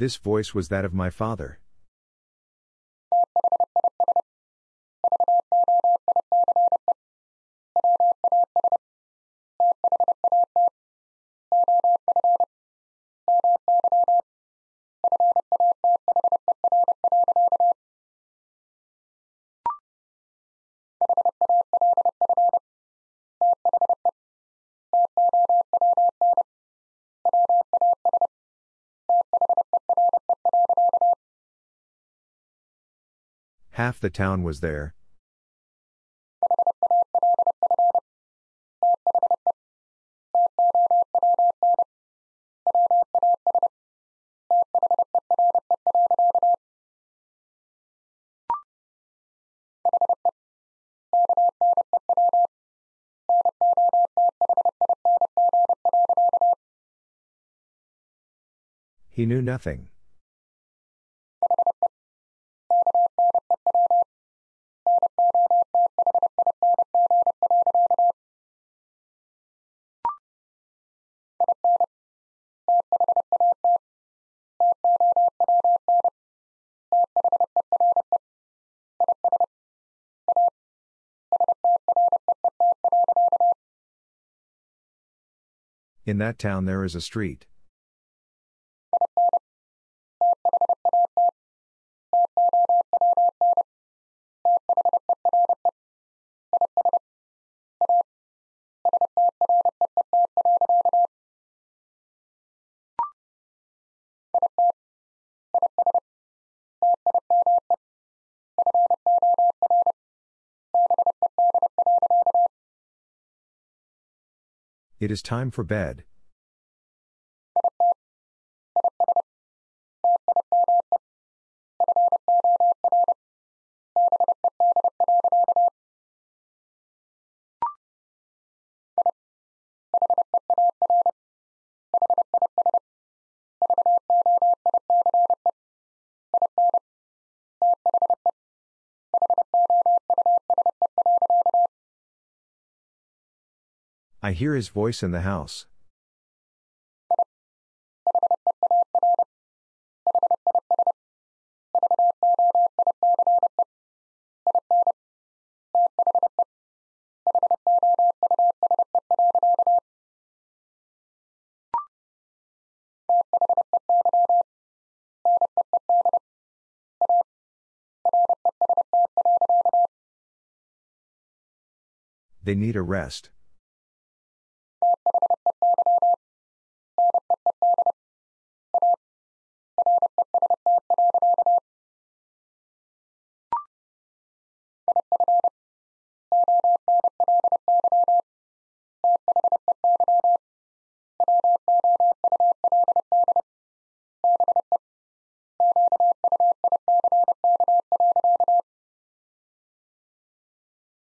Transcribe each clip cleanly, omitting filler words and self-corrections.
This voice was that of my father. Half the town was there. He knew nothing. In that town there is a street. It is time for bed. I hear his voice in the house. They need a rest.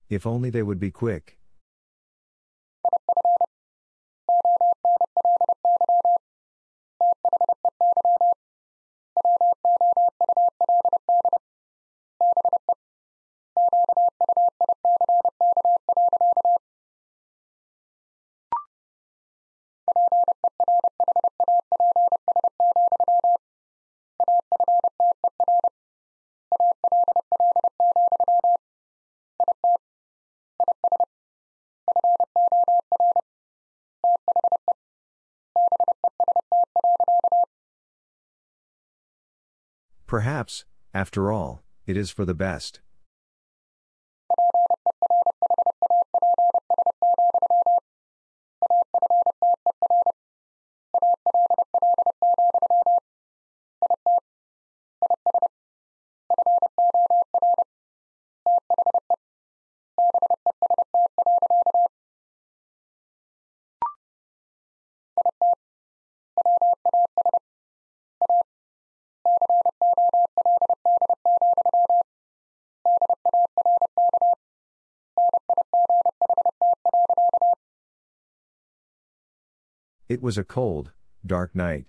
If only they would be quick. Perhaps, after all, it is for the best. It was a cold, dark night.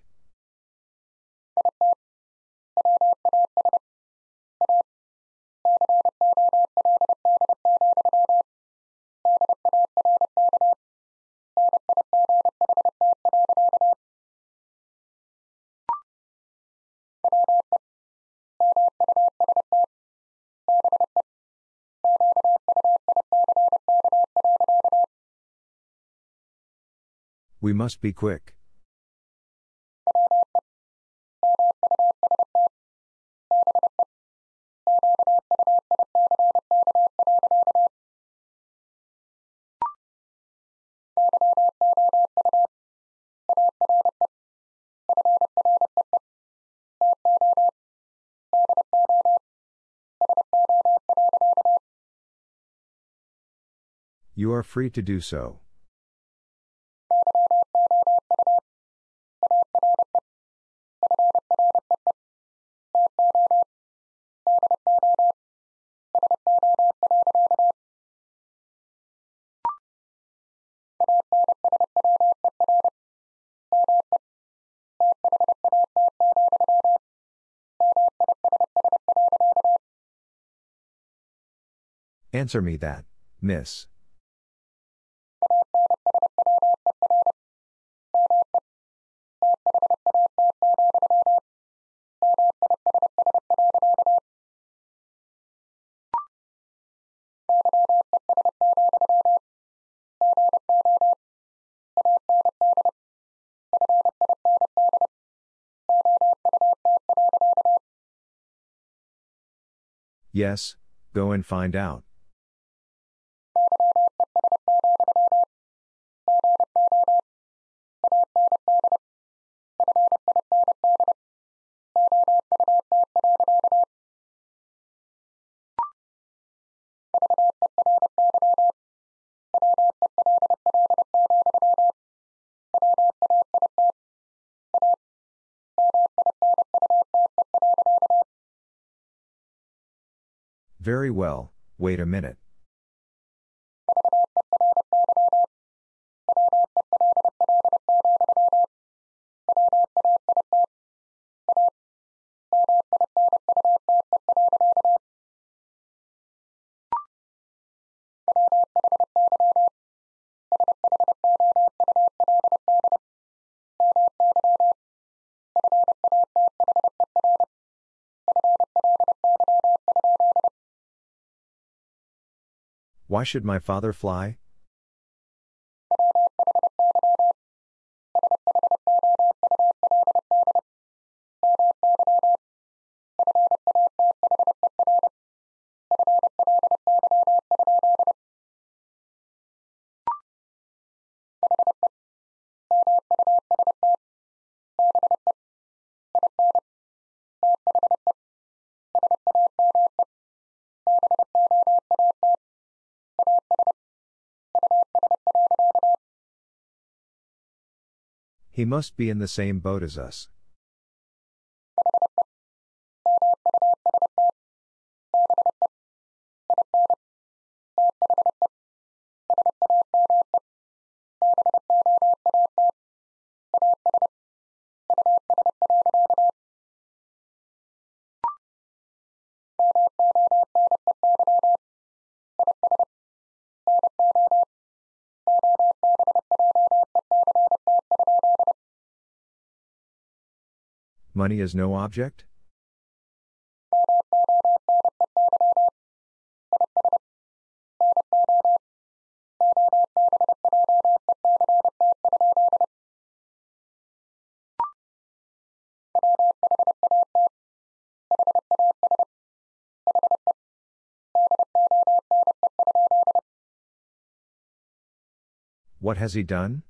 We must be quick. You are free to do so. Answer me that, miss. Yes, go and find out. Very well, wait a minute. Why should my father fly? He must be in the same boat as us. Money is no object? What has he done?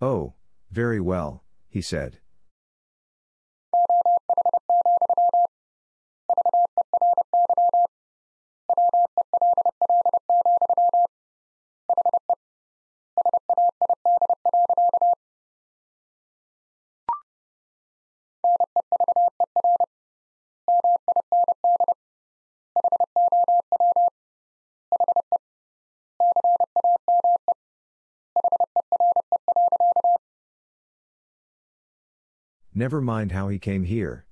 Oh, very well, he said. Never mind how he came here.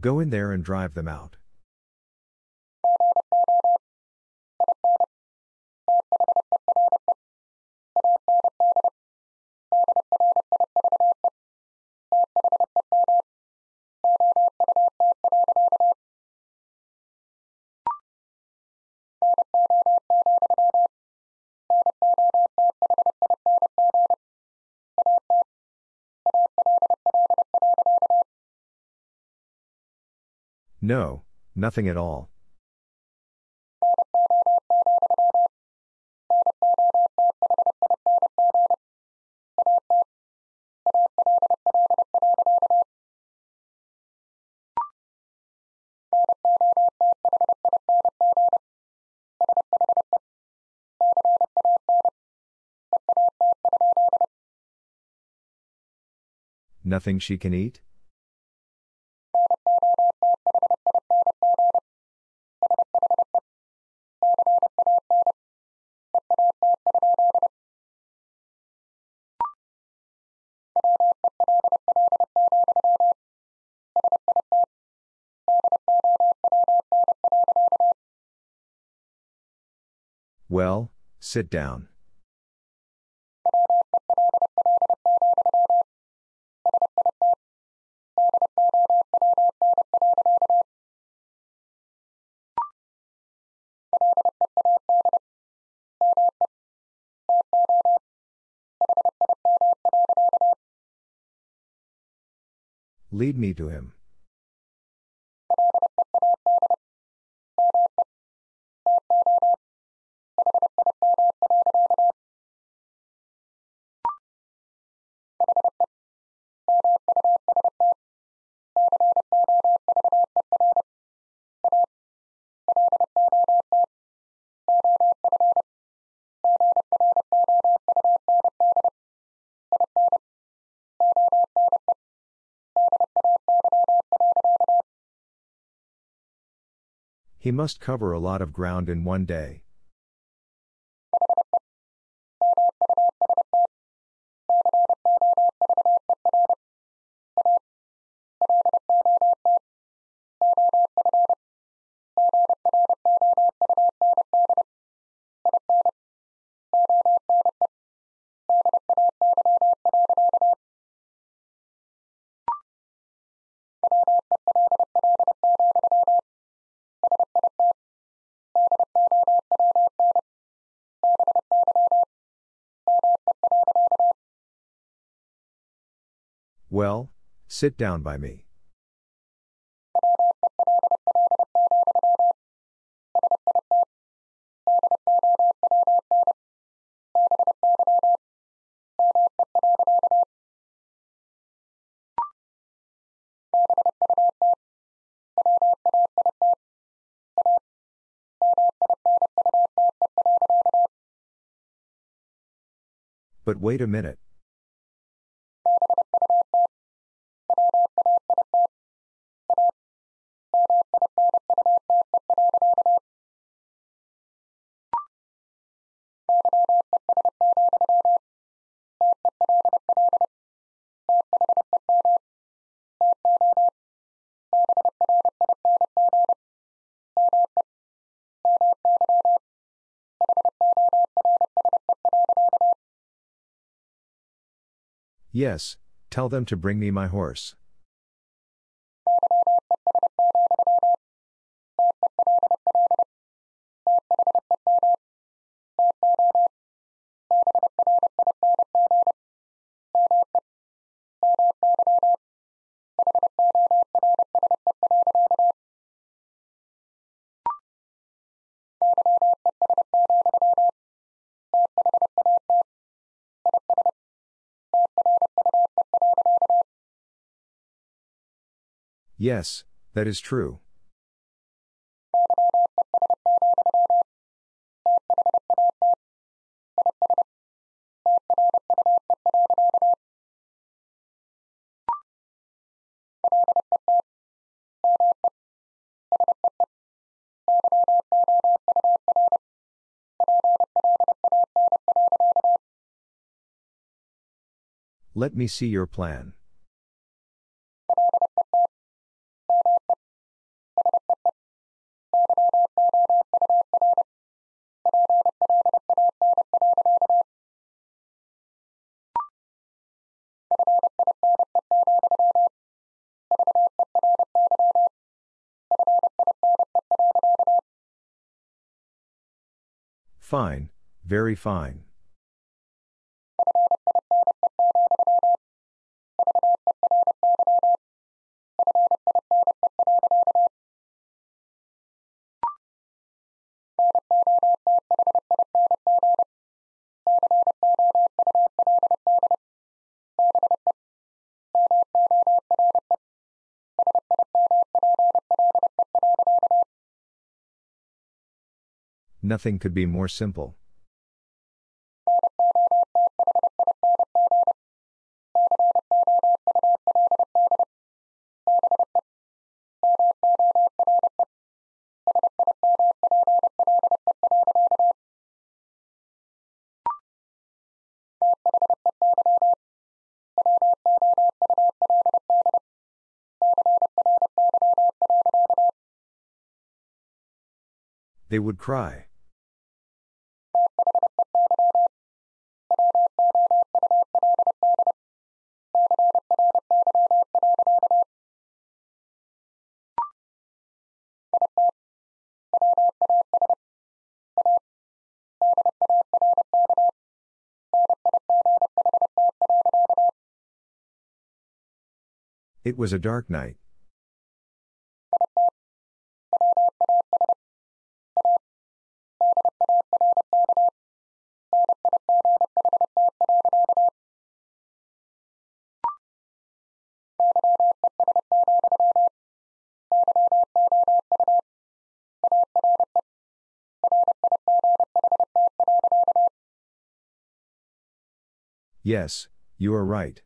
Go in there and drive them out. No, nothing at all. Nothing she can eat? Well, sit down. Lead me to him. He must cover a lot of ground in one day. Well, sit down by me. But wait a minute. Yes, tell them to bring me my horse. Yes, that is true. Let me see your plan. Fine, very fine. Nothing could be more simple. They would cry. It was a dark night. Yes, you are right.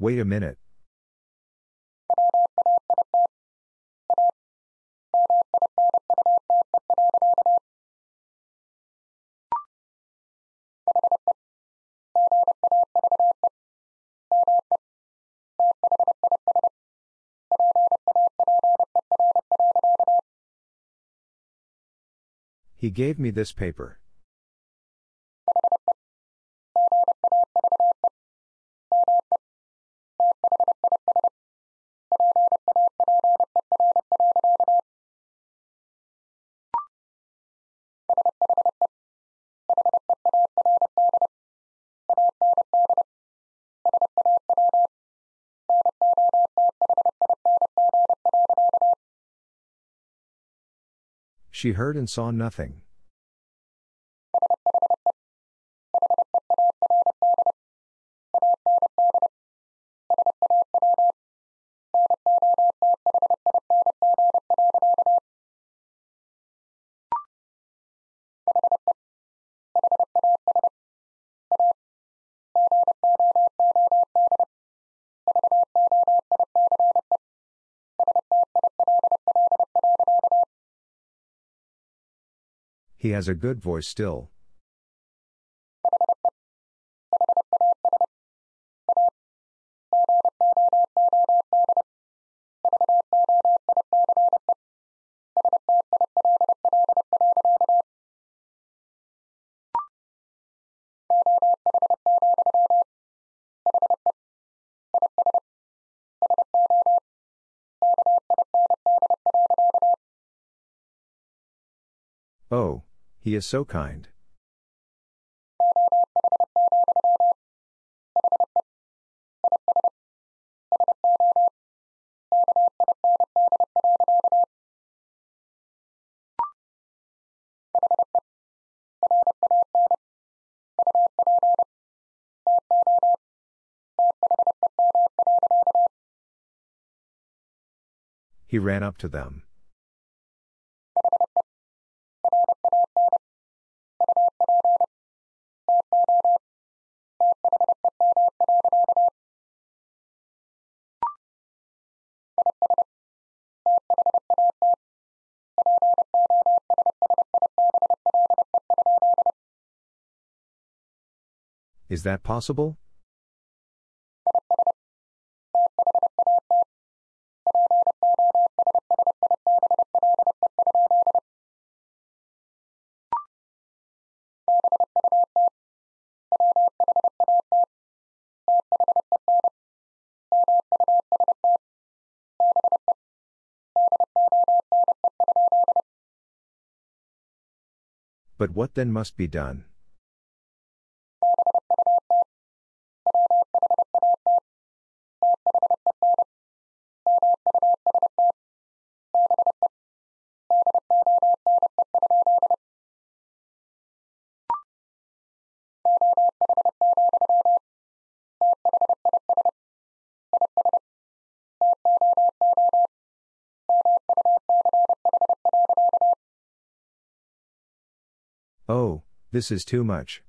Wait a minute. He gave me this paper. She heard and saw nothing. He has a good voice still. Oh. He is so kind. he ran up to them. Is that possible? But what then must be done? Oh, this is too much.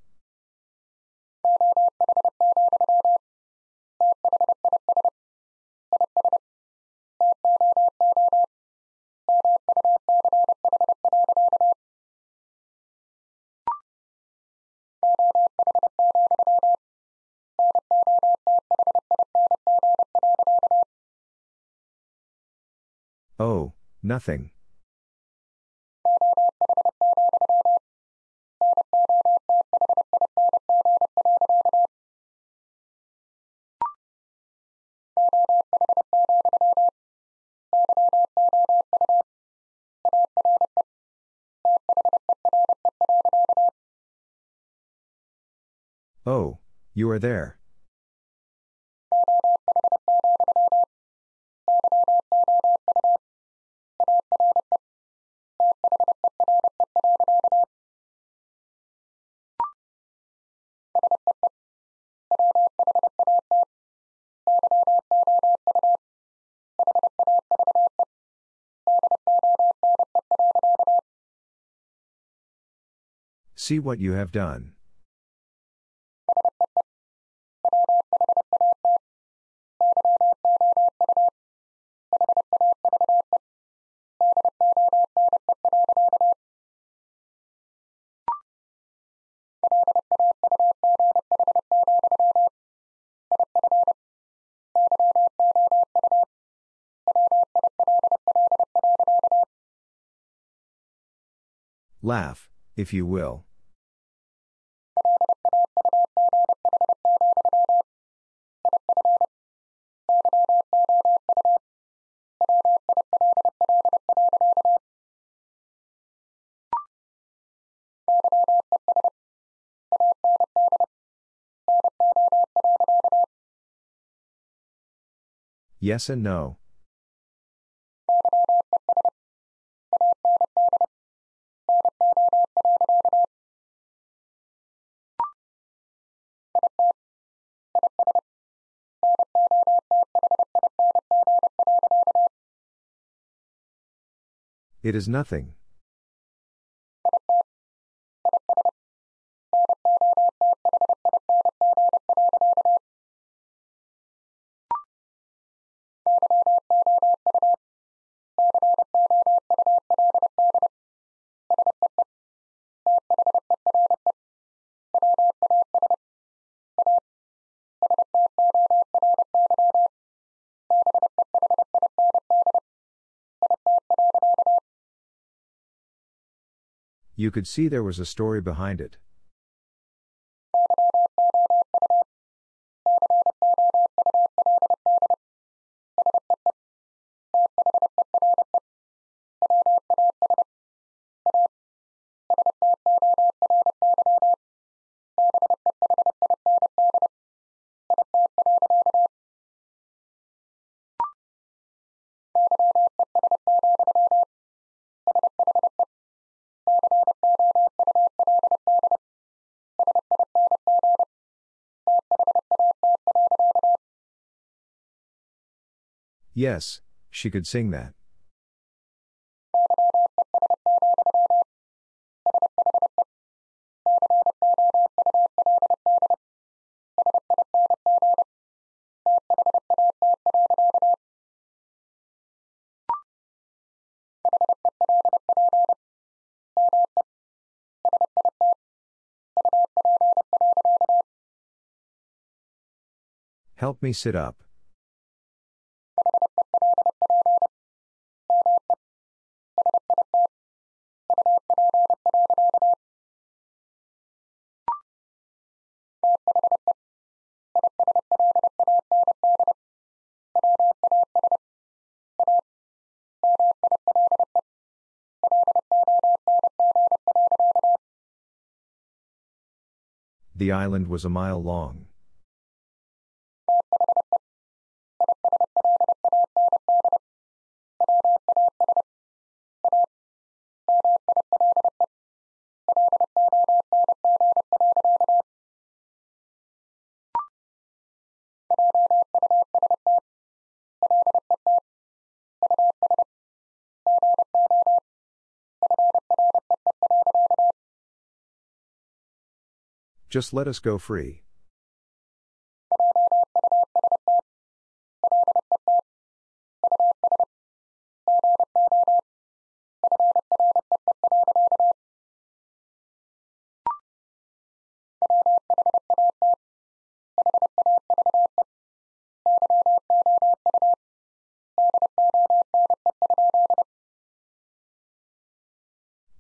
Oh, nothing. Oh, you are there. See what you have done. Laugh, if you will. Yes and no. It is nothing. You could see there was a story behind it. Yes, she could sing that. Help me sit up. The island was a mile long. Just let us go free.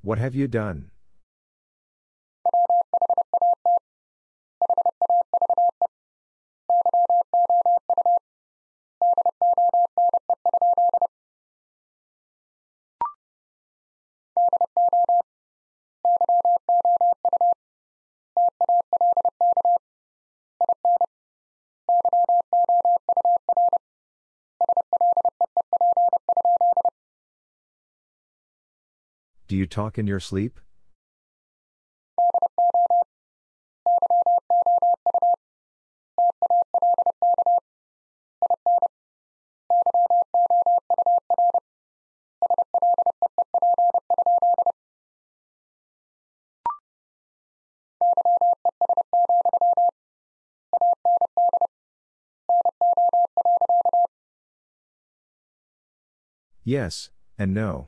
What have you done? Do you talk in your sleep? Yes, and no.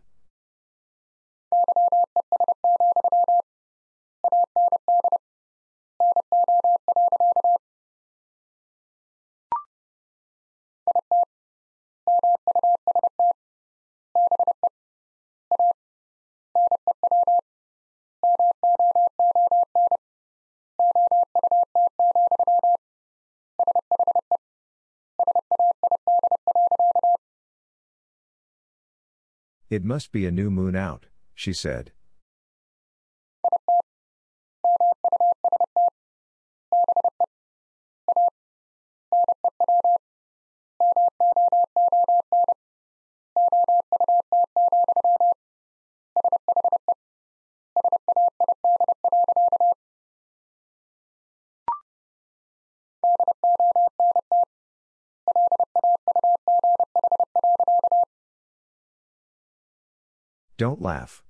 It must be a new moon out, she said. Don't laugh.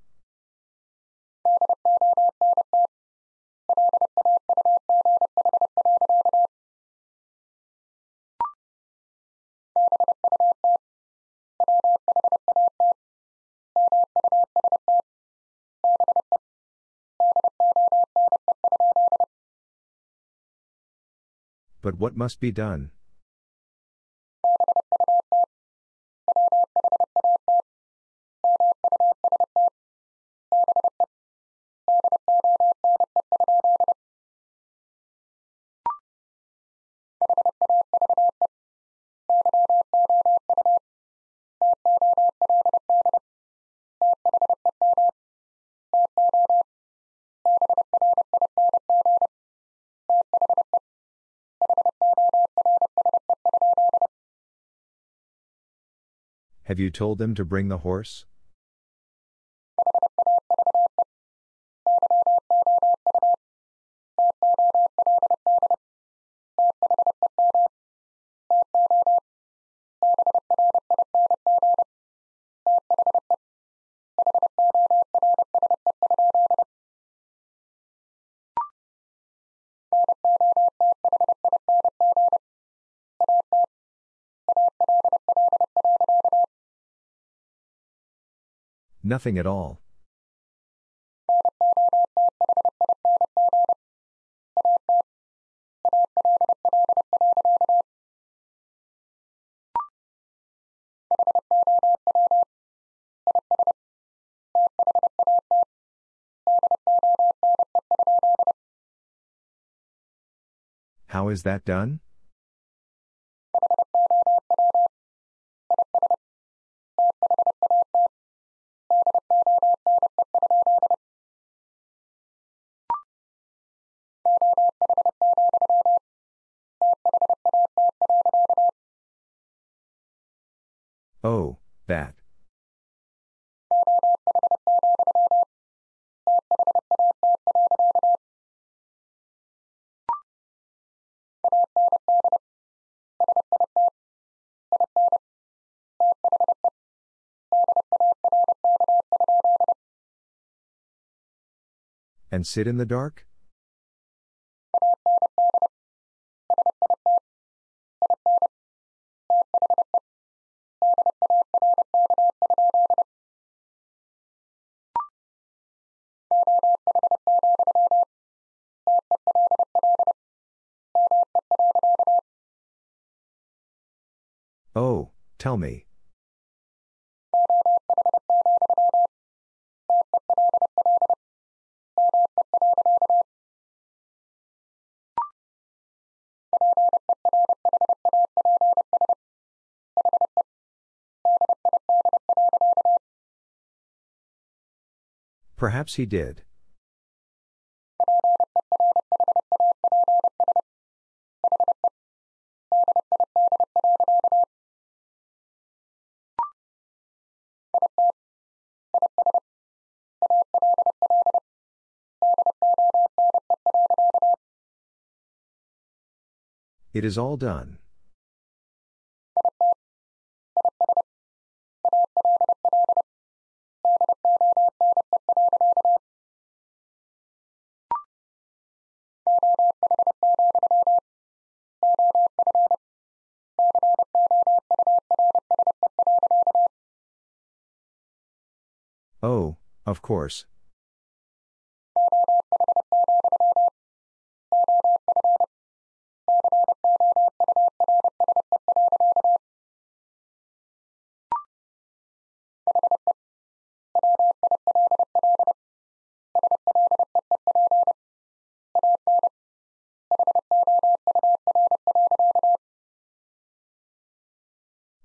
But what must be done? Have you told them to bring the horse? Nothing at all. How is that done? Oh, that. And sit in the dark? Oh, tell me. Perhaps he did. It is all done. Oh, of course.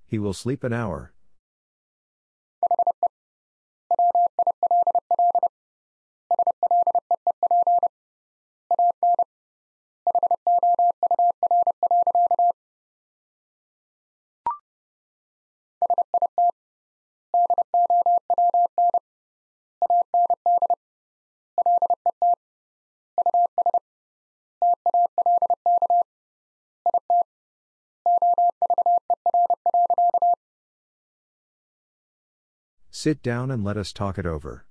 He will sleep an hour. Sit down and let us talk it over.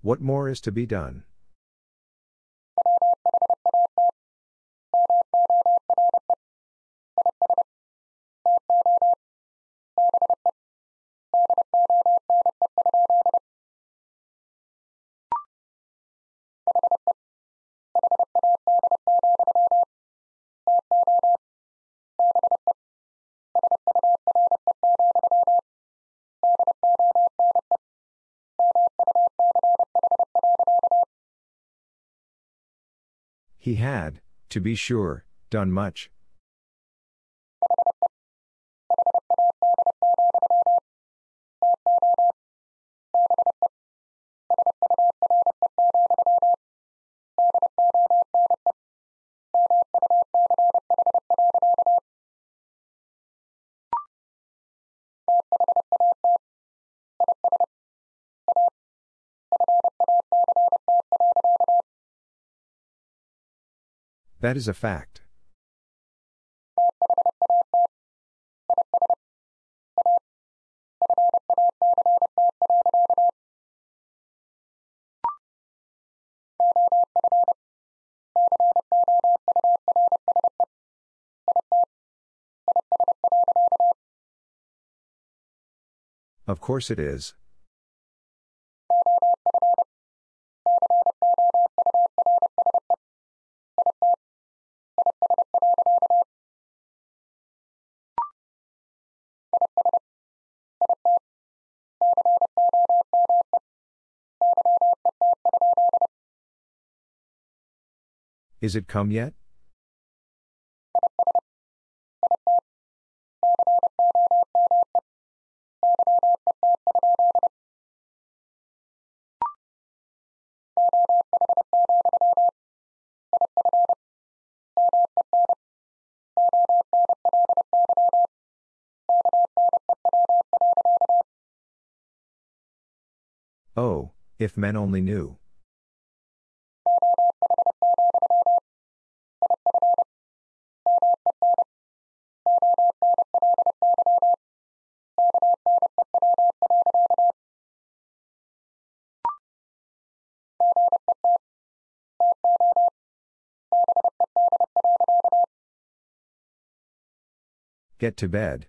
What more is to be done? He had, to be sure, done much. That is a fact. Of course it is. Is it come yet? Oh, if men only knew. Get to bed.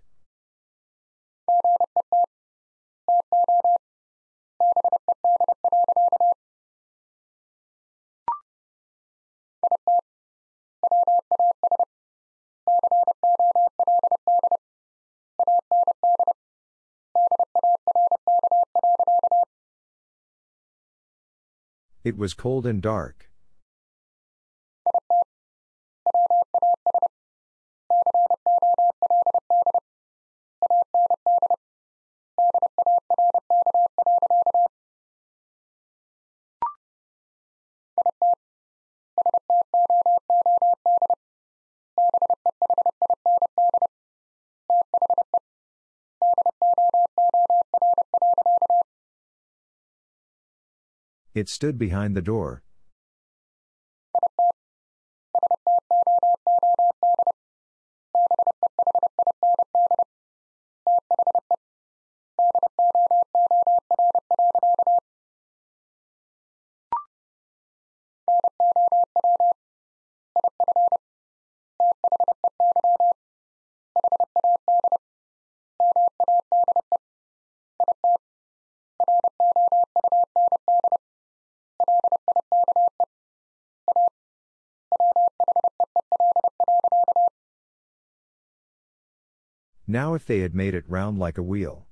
It was cold and dark. It stood behind the door. Now if they had made it round like a wheel.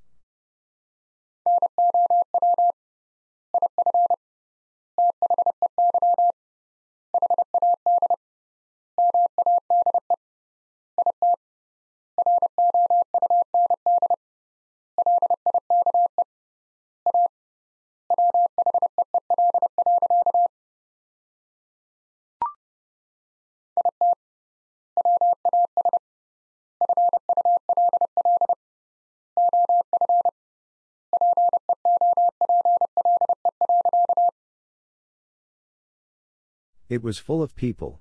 It was full of people.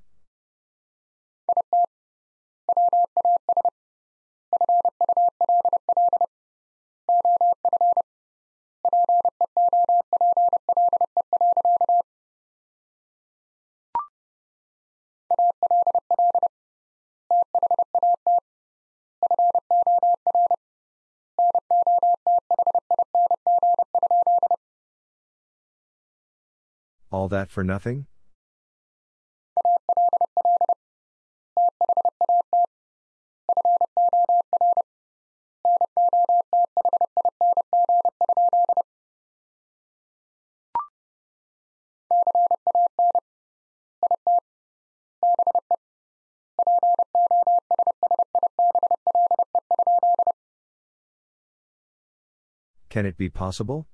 All that for nothing? Can it be possible?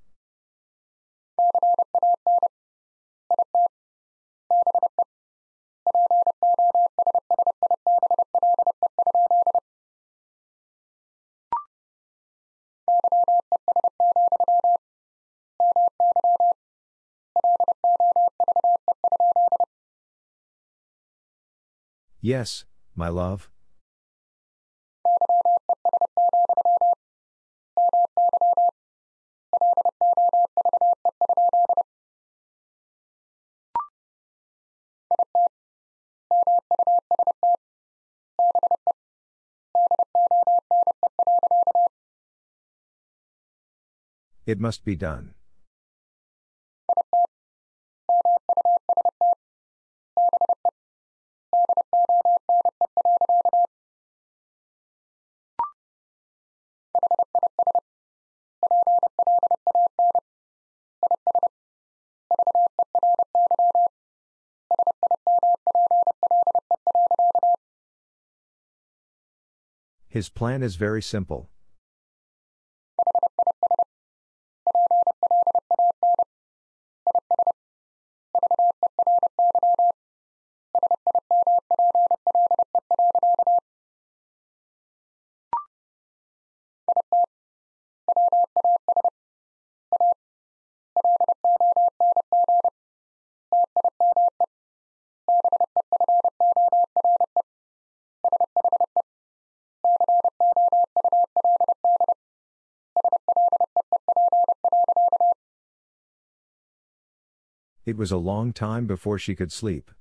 Yes, my love. It must be done. His plan is very simple. It was a long time before she could sleep.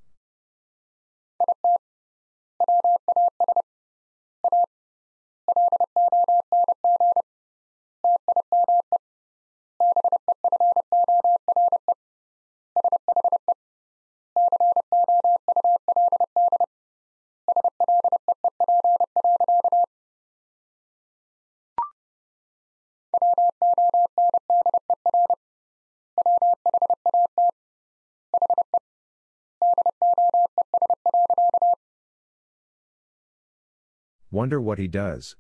Wonder what he does.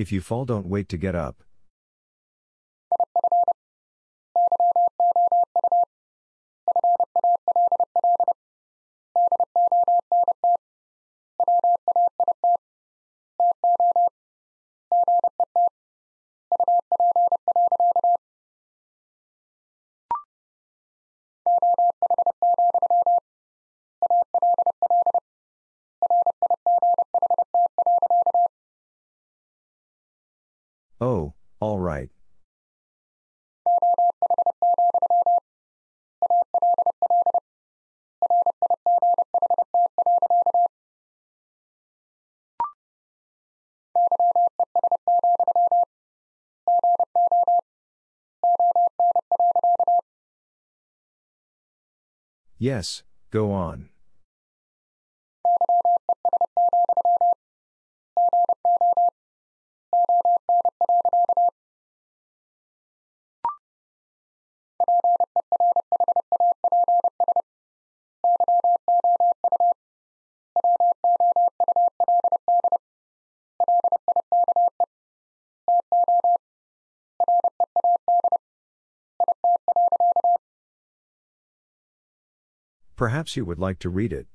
If you fall, don't wait to get up. Yes, go on. Perhaps you would like to read it.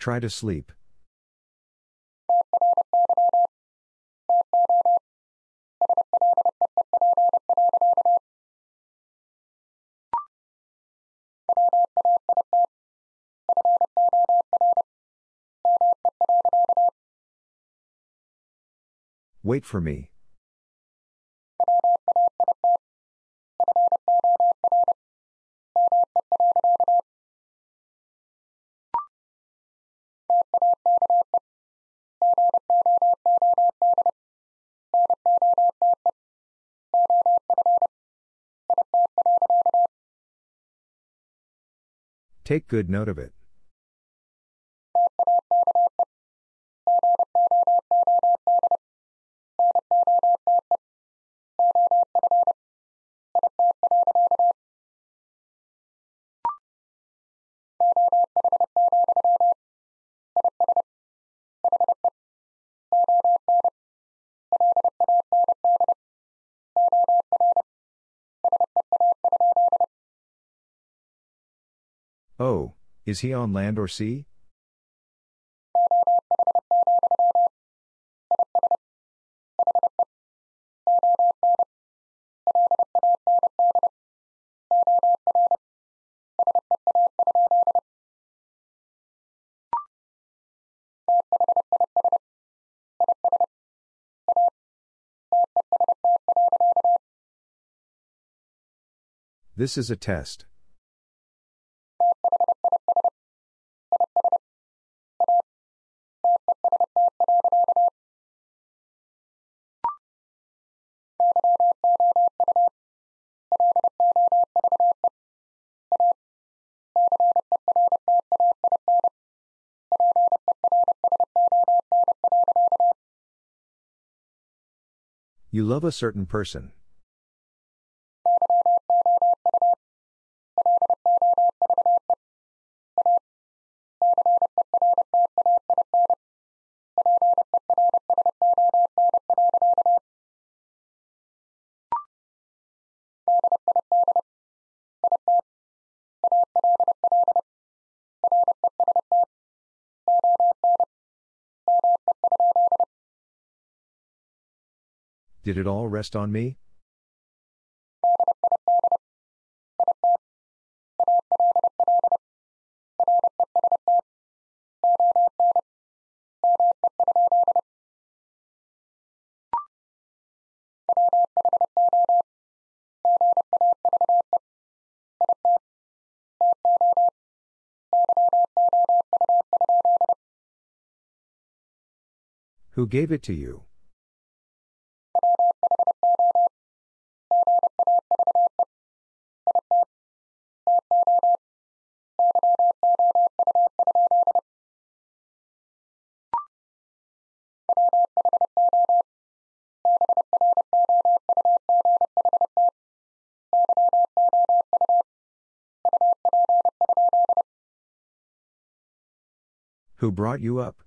Try to sleep. Wait for me. Take good note of it. Oh, is he on land or sea? This is a test. You love a certain person. Did it all rest on me? Who gave it to you? Who brought you up?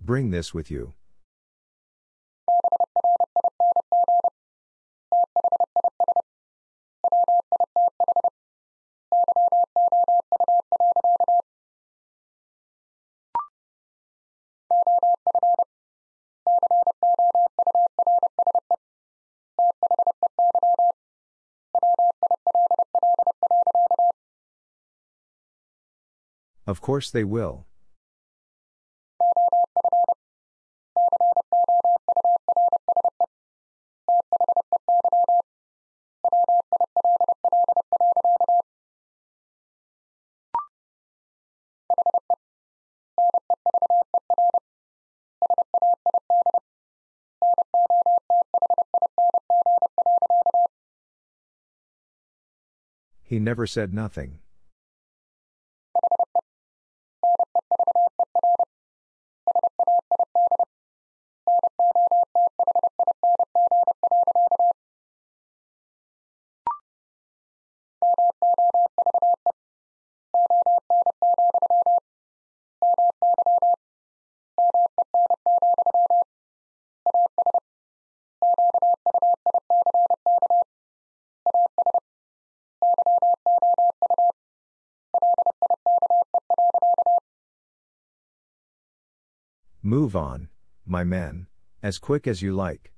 Bring this with you. Of course they will. He never said nothing. Move on, my men, as quick as you like.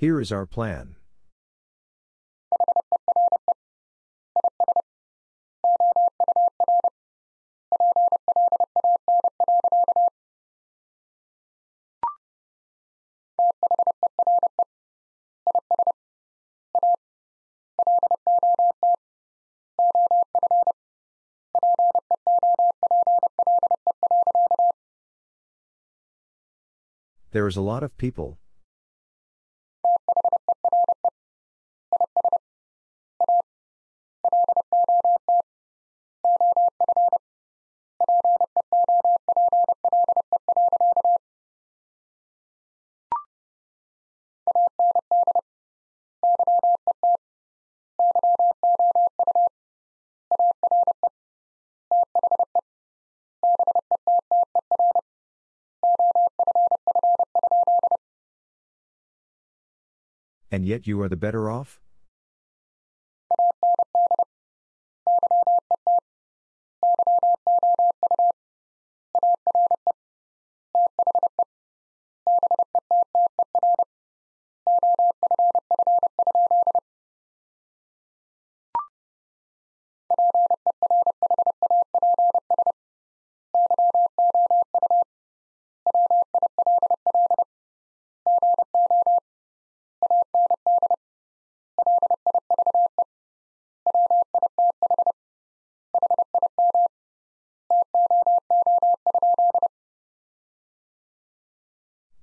Here is our plan. There is a lot of people. And yet you are the better off?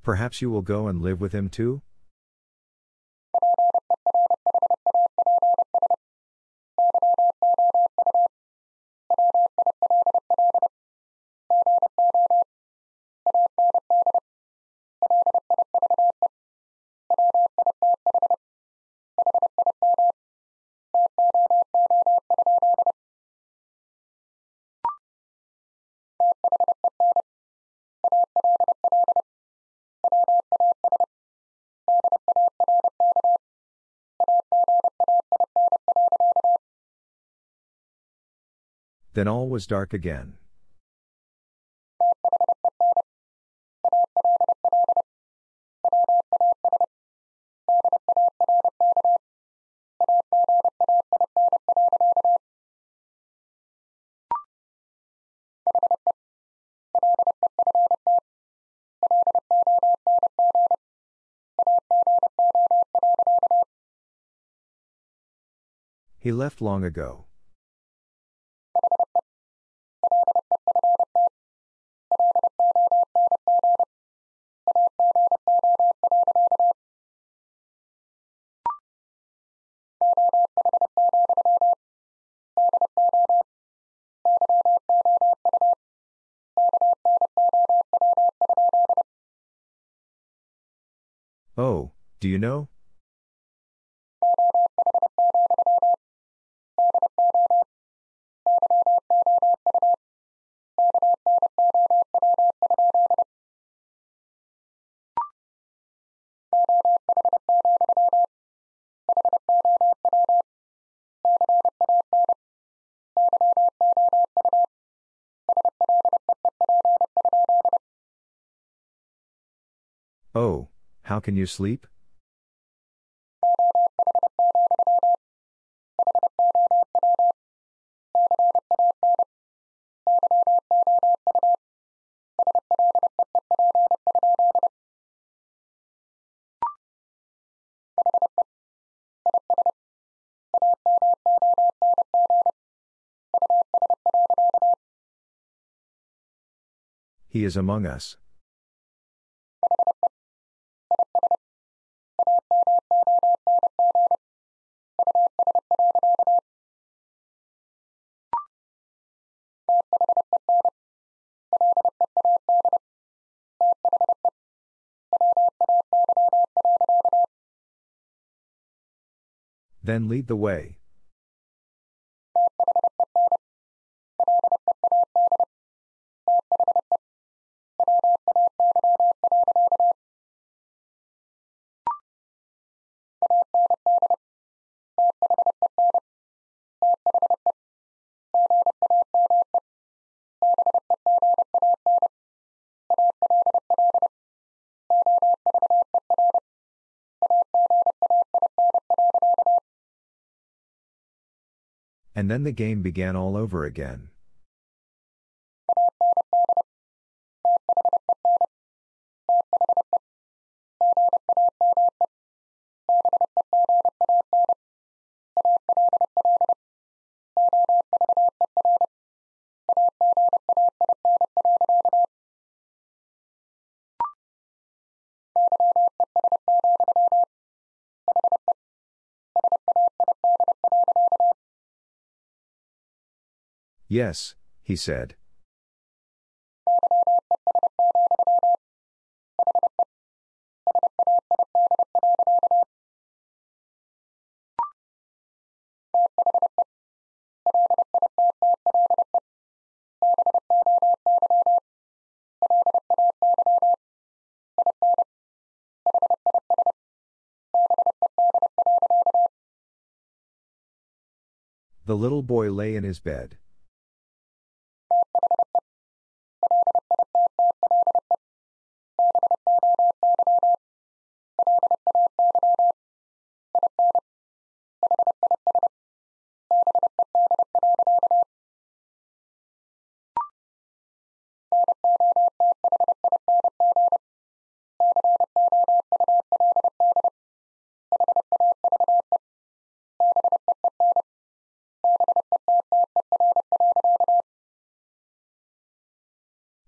Perhaps you will go and live with him too? Then all was dark again. He left long ago. Oh, do you know? Oh. How can you sleep? He is among us. Then lead the way. and then the game began all over again. Yes, he said. The little boy lay in his bed.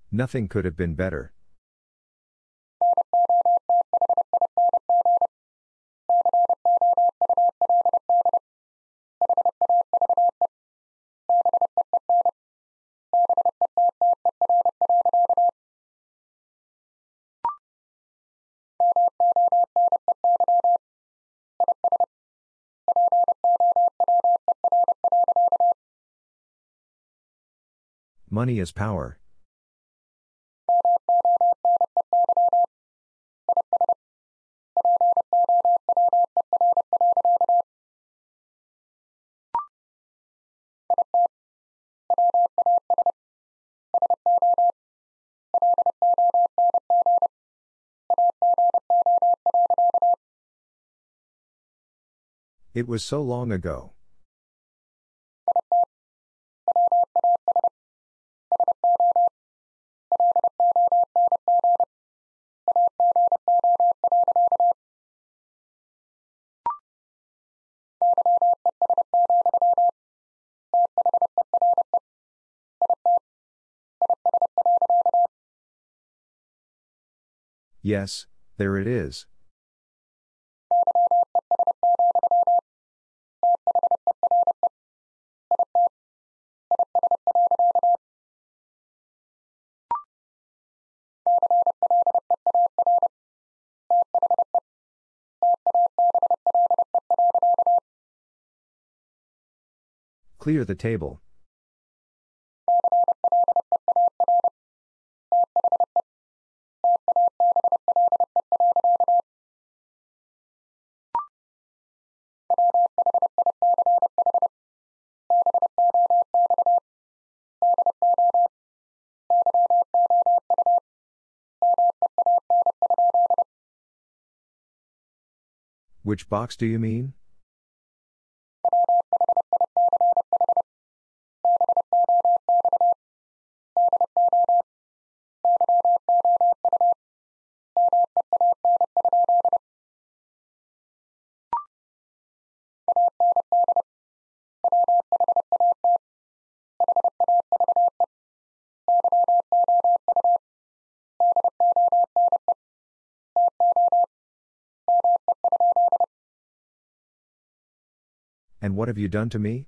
Nothing could have been better. Money is power. It was so long ago. Yes, there it is. Clear the table. Which box do you mean? And what have you done to me?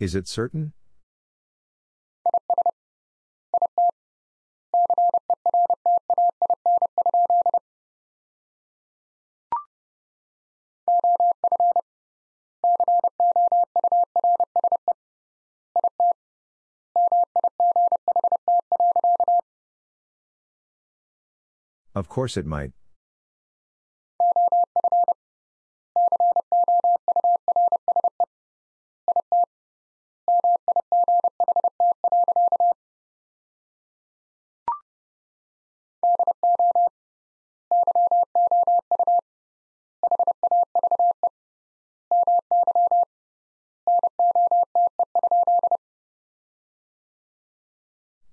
Is it certain? Of course it might.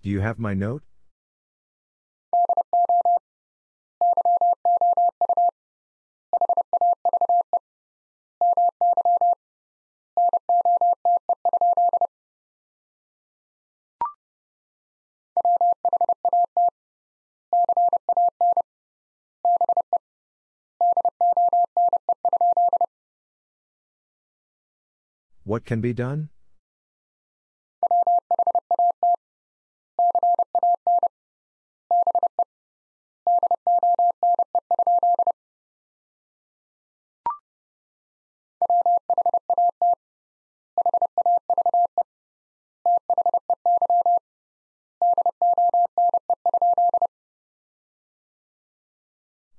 Do you have my note? What can be done?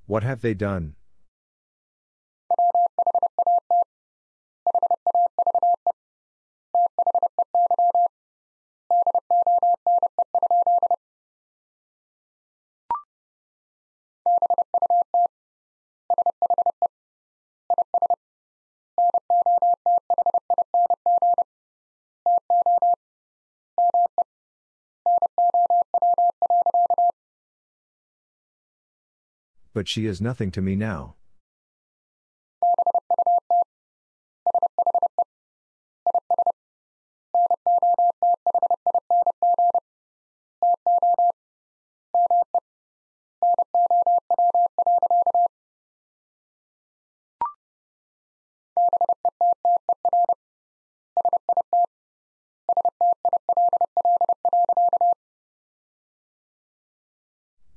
What have they done? But she is nothing to me now.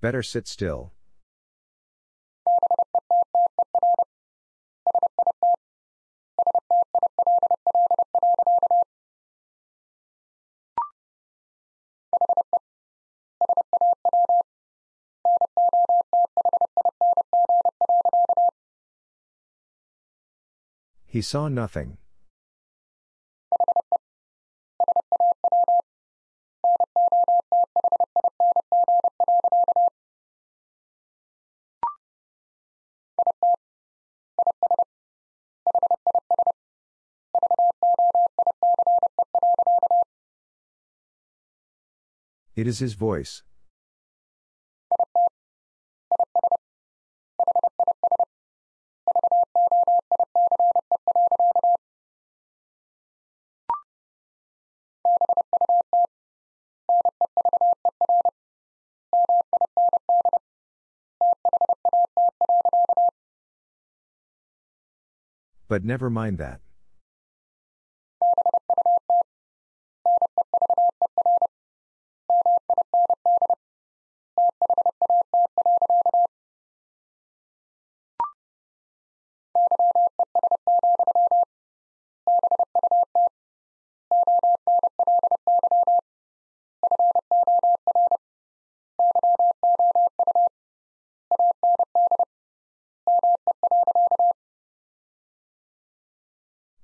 Better sit still. He saw nothing. It is his voice. But never mind that.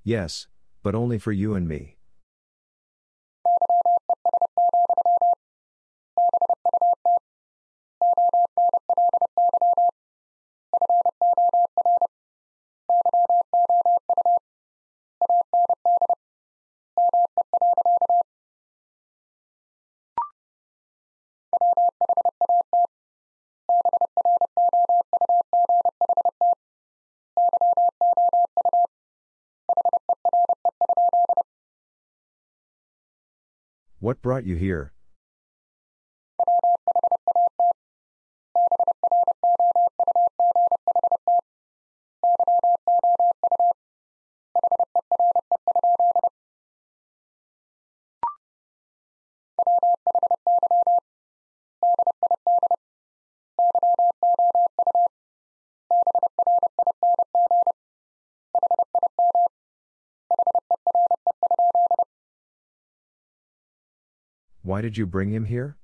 Yes, but only for you and me. What brought you here? Why did you bring him here?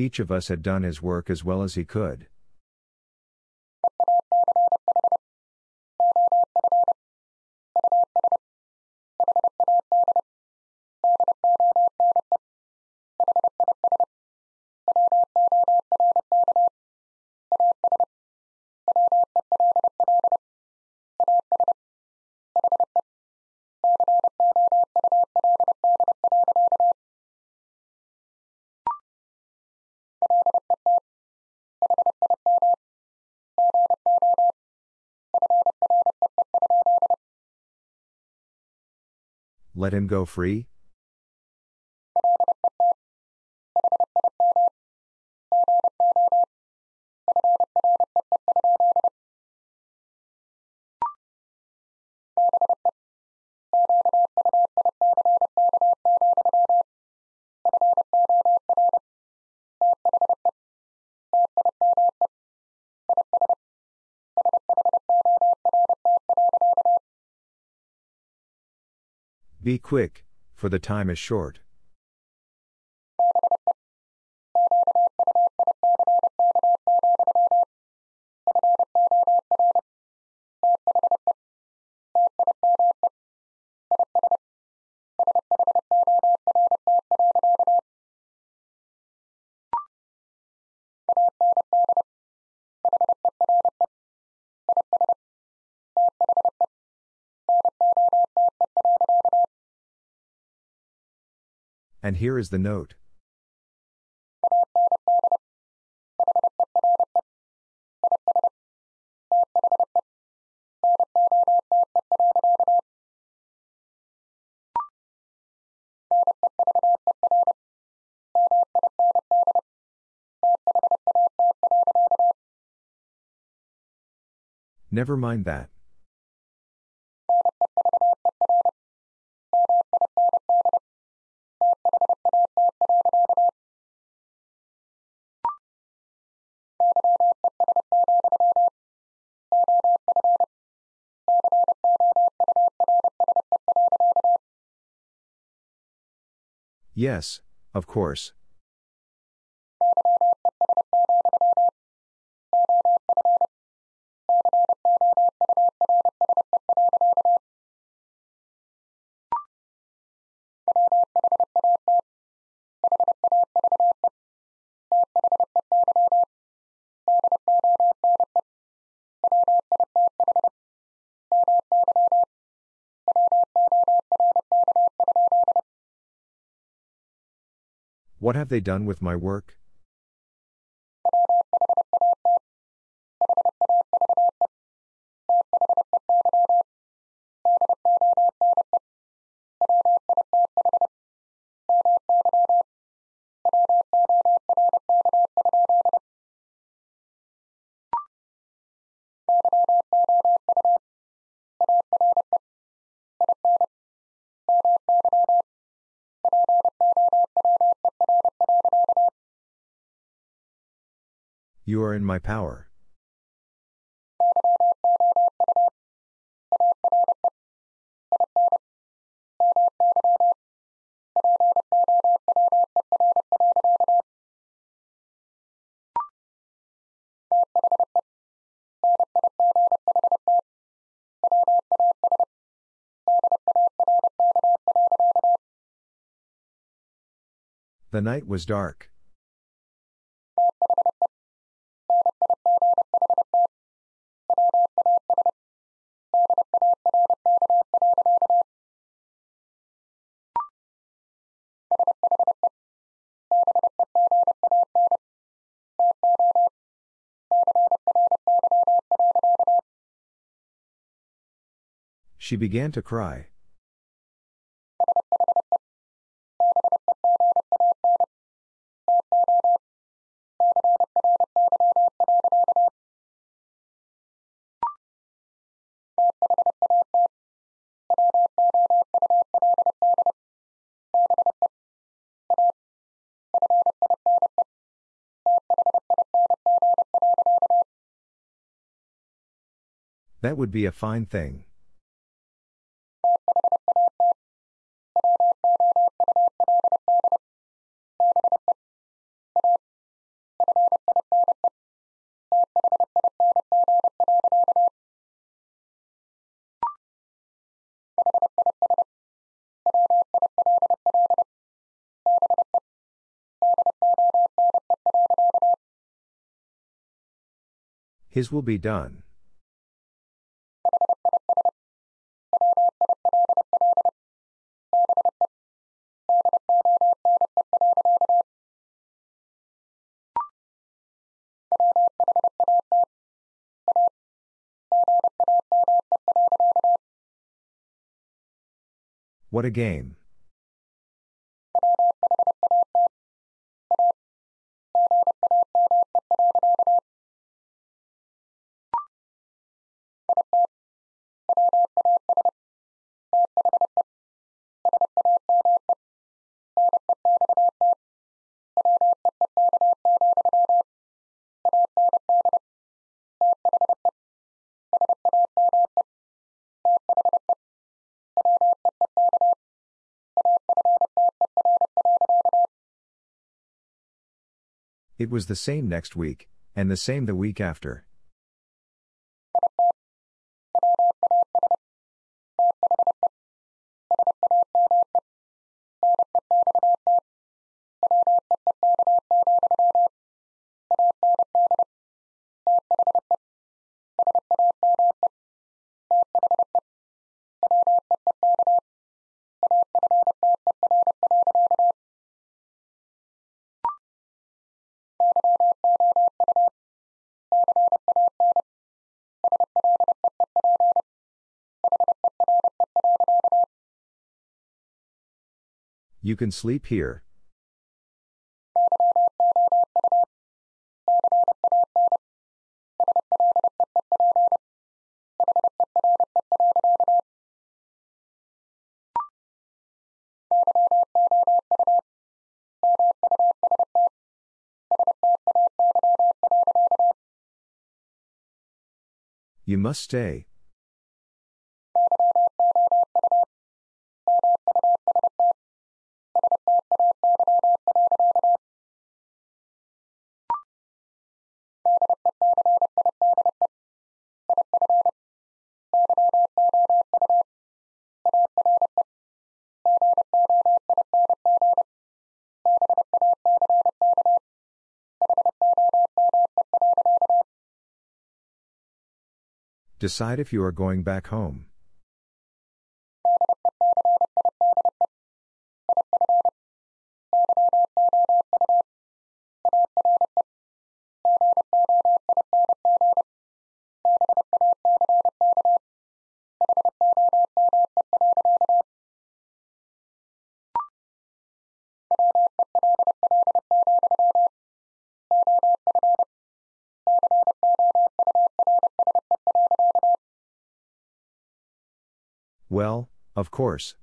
Each of us had done his work as well as he could. Let him go free? Be quick, for the time is short. And here is the note. Never mind that. Yes, of course. What have they done with my work? You are in my power. The night was dark. She began to cry. That would be a fine thing. His will be done. What a game. It was the same next week, and the same the week after. You can sleep here. You must stay. Decide if you are going back home. Well, of course.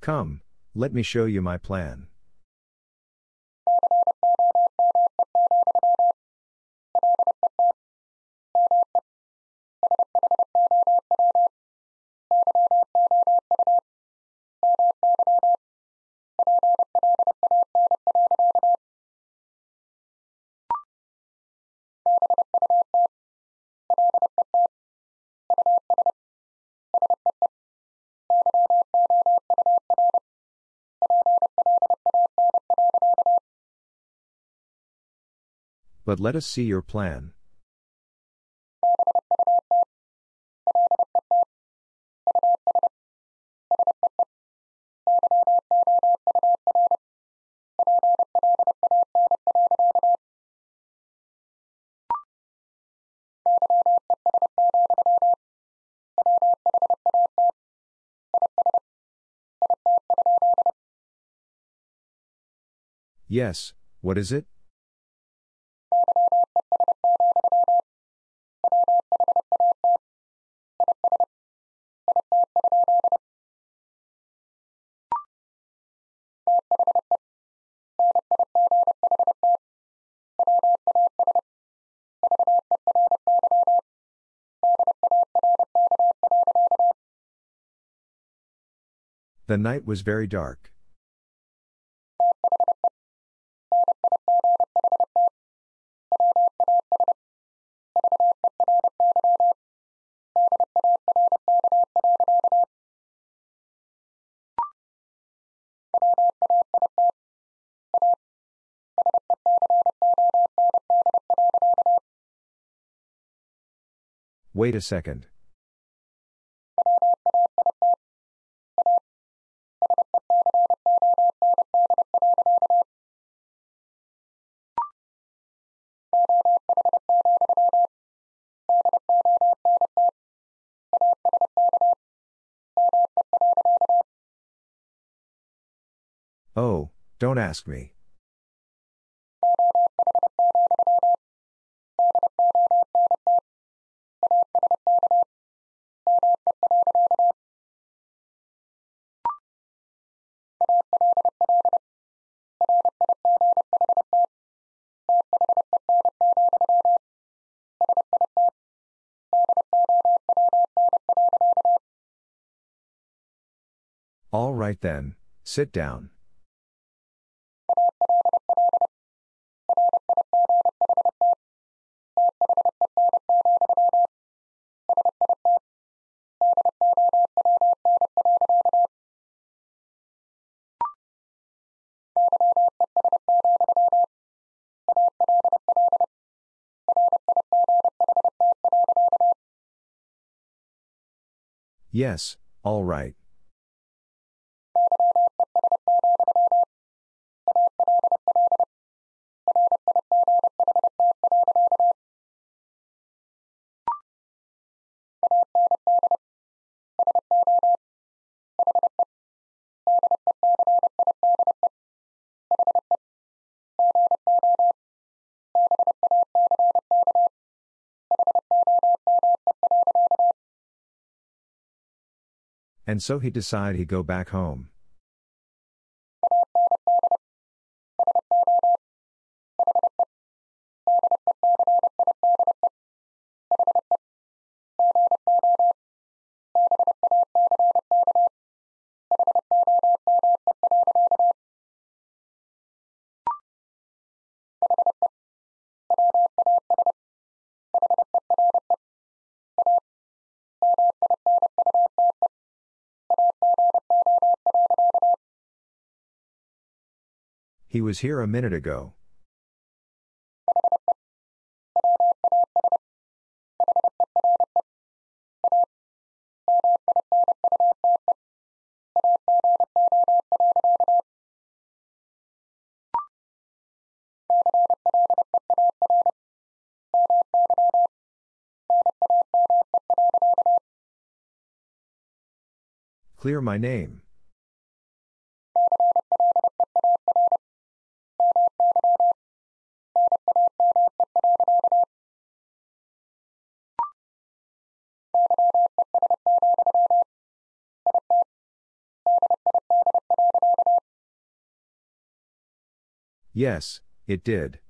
Come, let me show you my plan. But let us see your plan. Yes, what is it? The night was very dark. Wait a second. Oh, don't ask me. All right then, sit down. Yes, all right. And so he decided he'd go back home. He was here a minute ago. Clear my name. Yes, it did.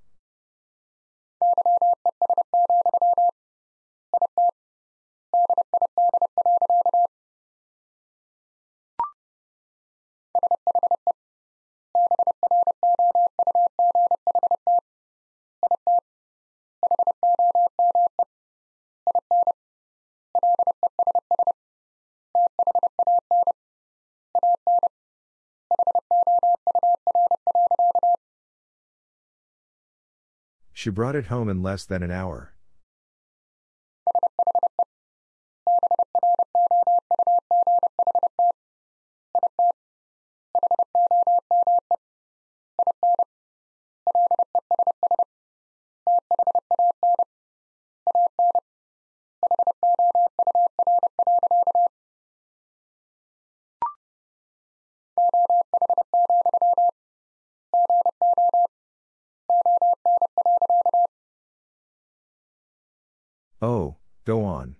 She brought it home in less than an hour. Oh, go on.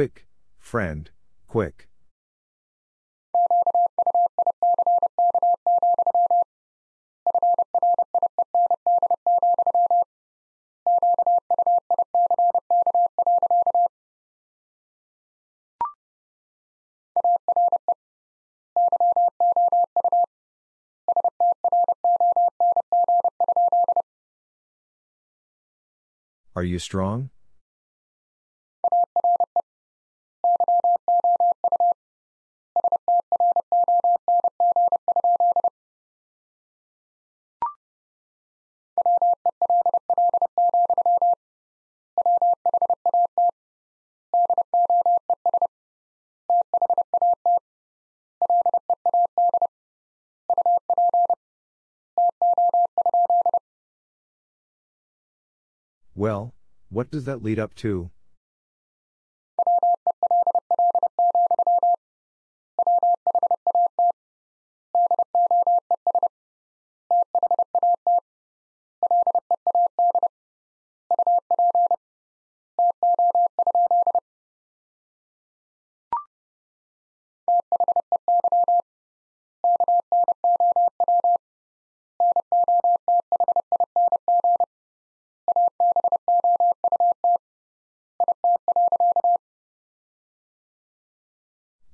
Quick, friend, quick. Are you strong? Well, what does that lead up to?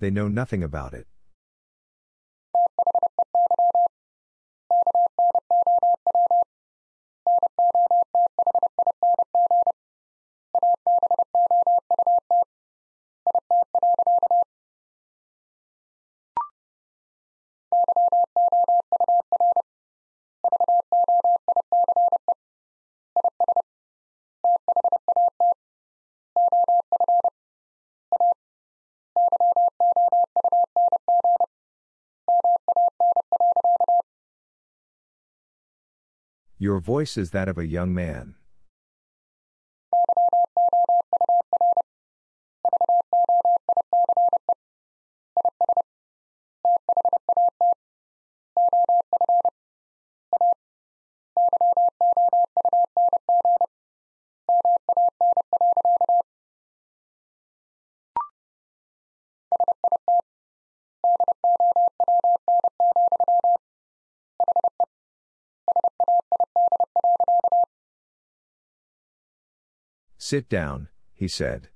They know nothing about it. Your voice is that of a young man. Sit down, he said.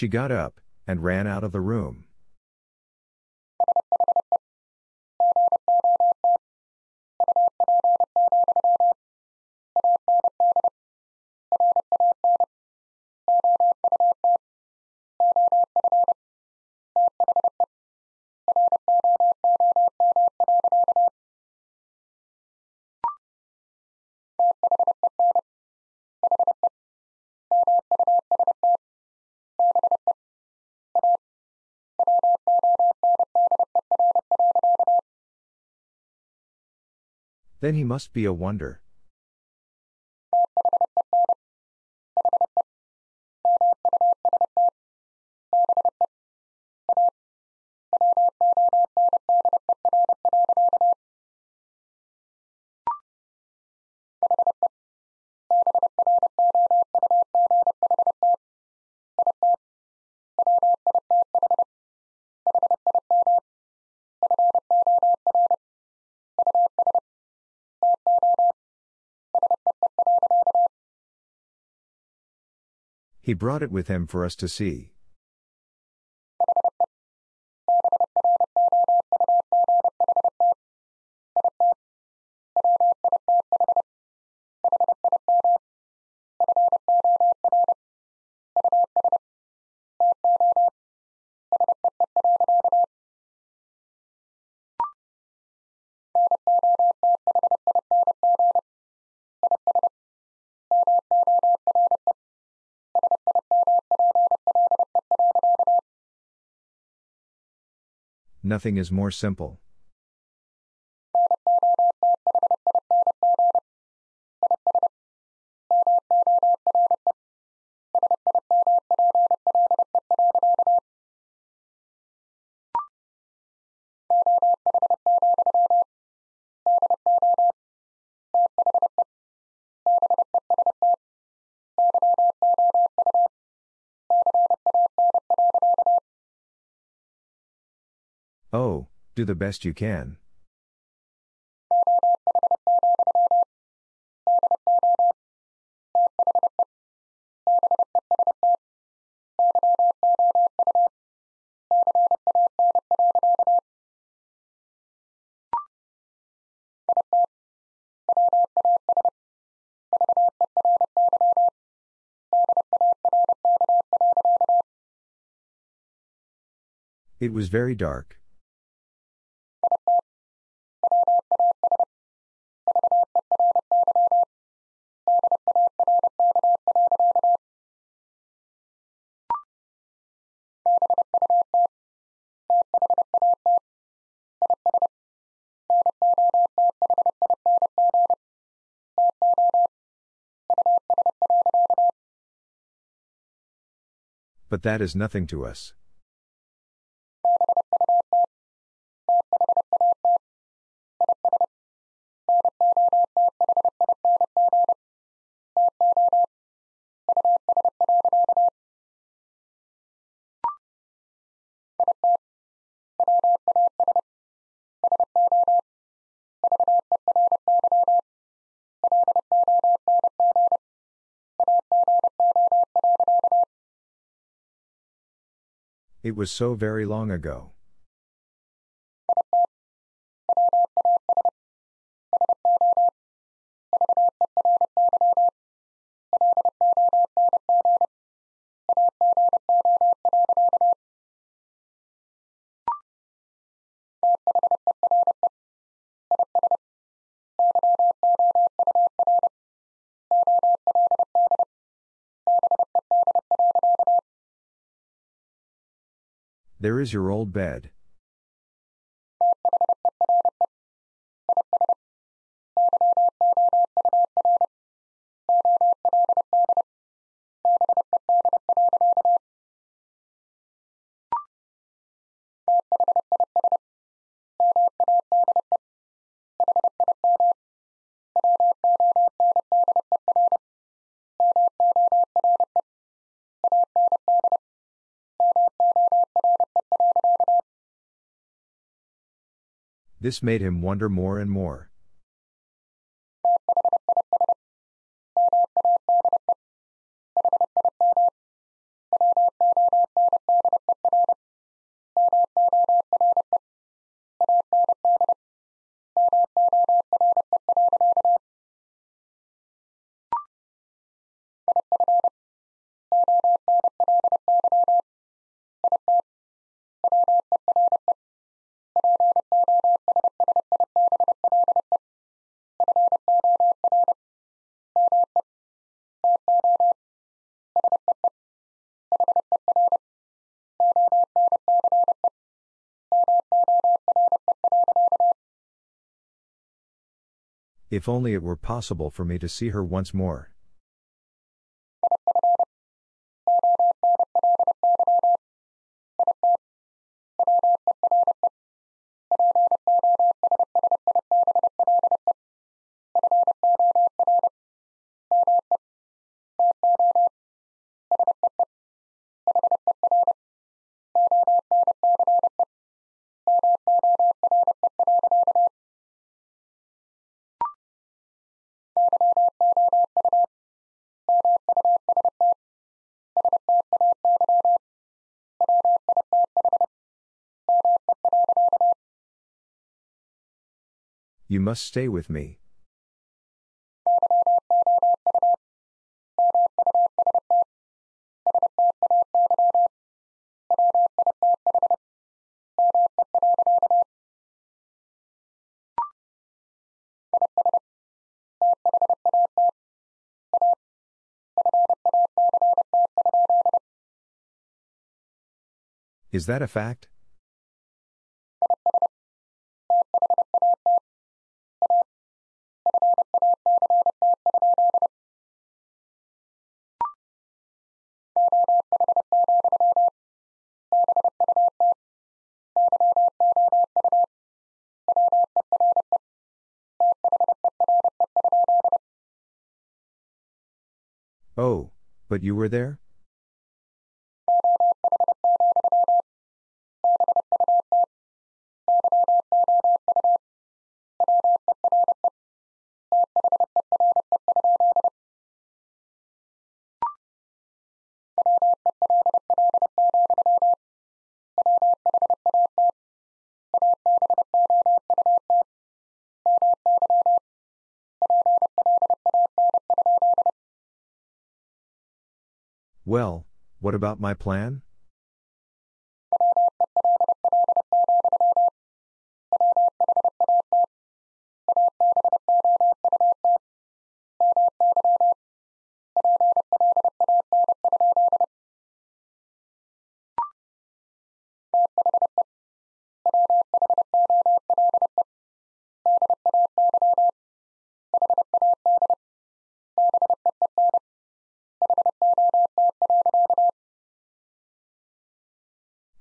She got up and ran out of the room. Then he must be a wonder. He brought it with him for us to see. nothing is more simple. Oh, do the best you can. It was very dark. But that is nothing to us. It was so very long ago. There is your old bed. This made him wonder more and more. If only it were possible for me to see her once more. You must stay with me. Is that a fact? Oh, but you were there? Well, what about my plan?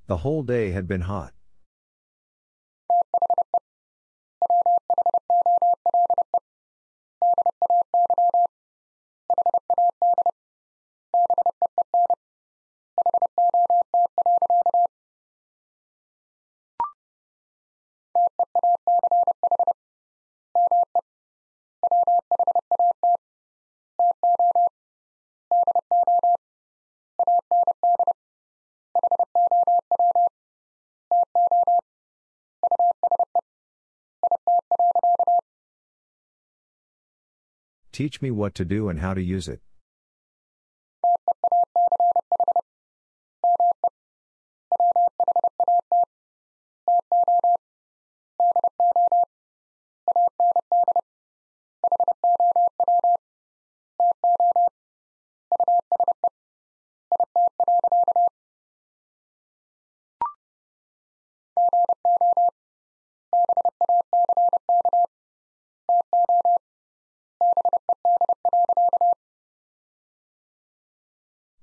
The whole day had been hot. Teach me what to do and how to use it.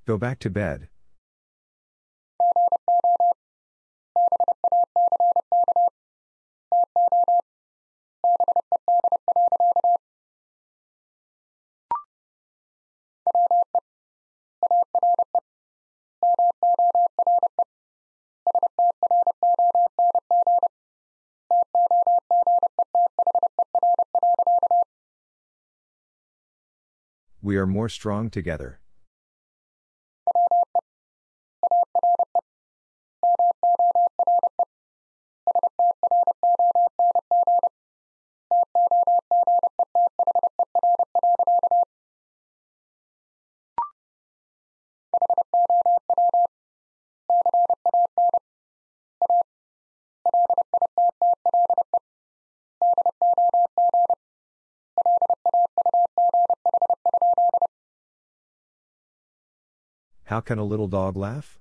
Go back to bed. We are more strong together. How can a little dog laugh?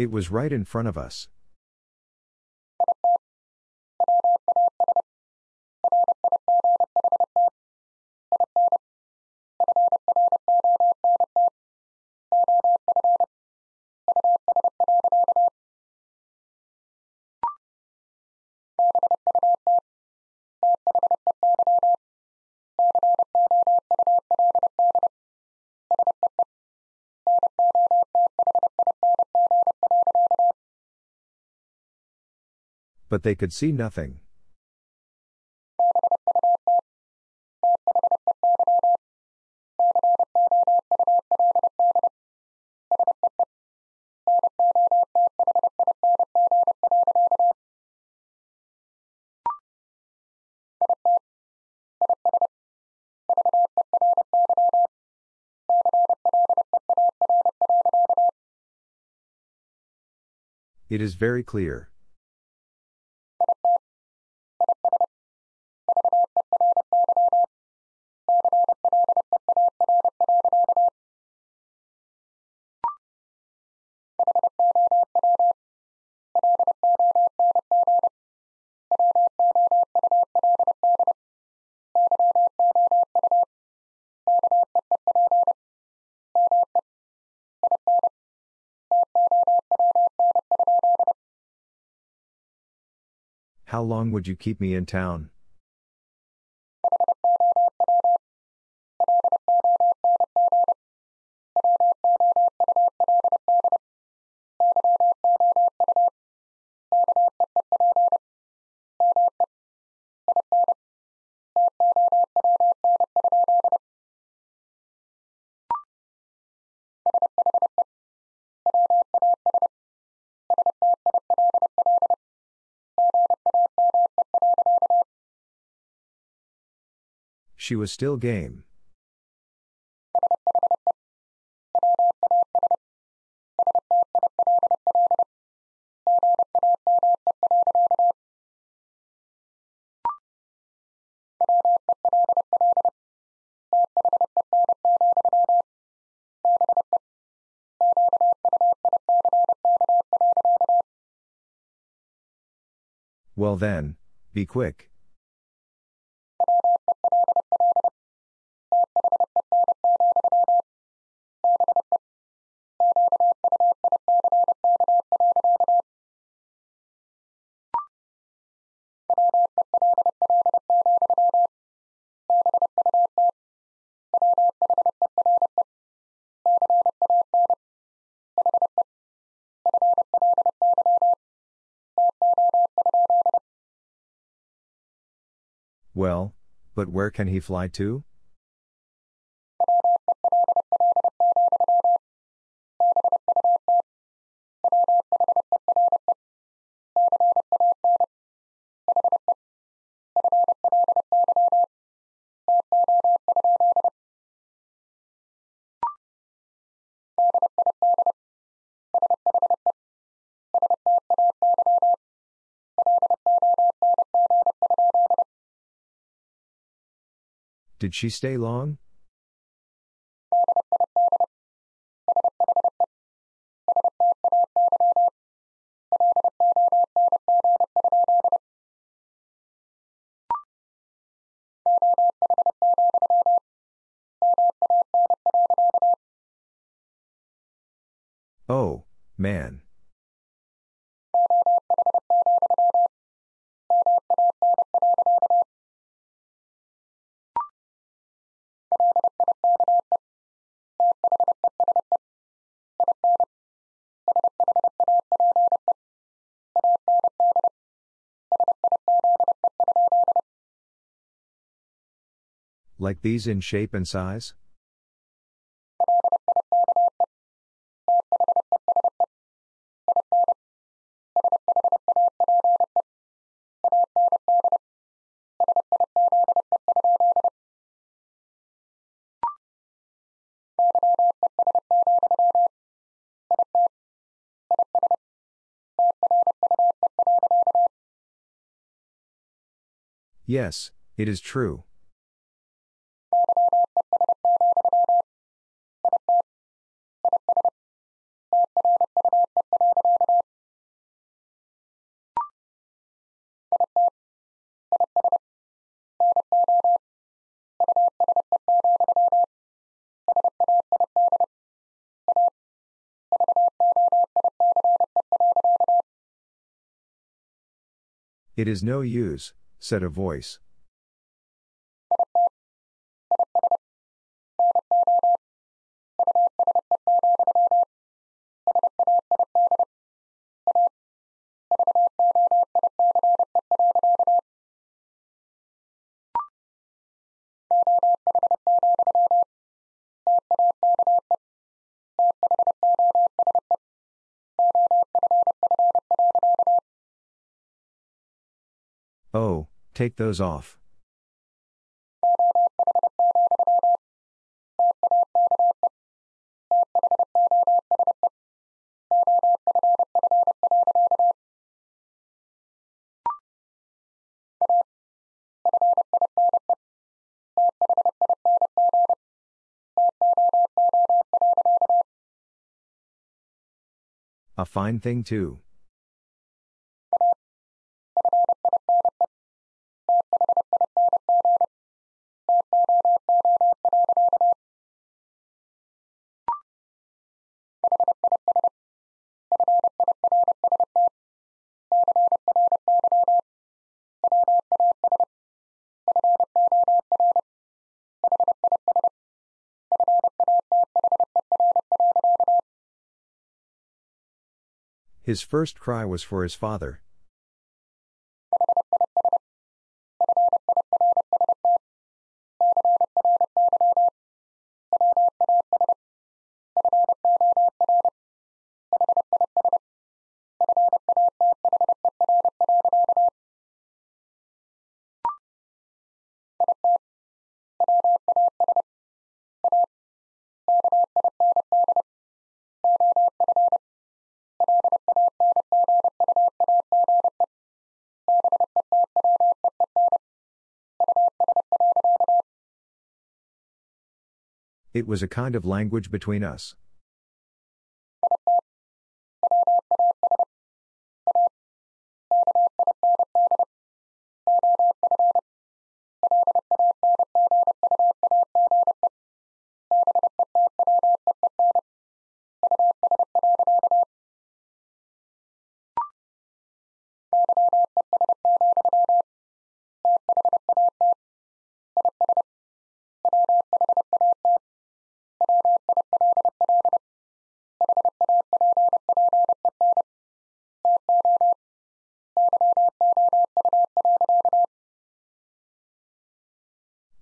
It was right in front of us. But they could see nothing. It is very clear. How long would you keep me in town? She was still game. Well then, be quick. Well, but where can he fly to? Did she stay long? Oh, man. Like these in shape and size? Yes, it is true. It is no use, said a voice. Oh, take those off. A fine thing too. His first cry was for his father. It was a kind of language between us.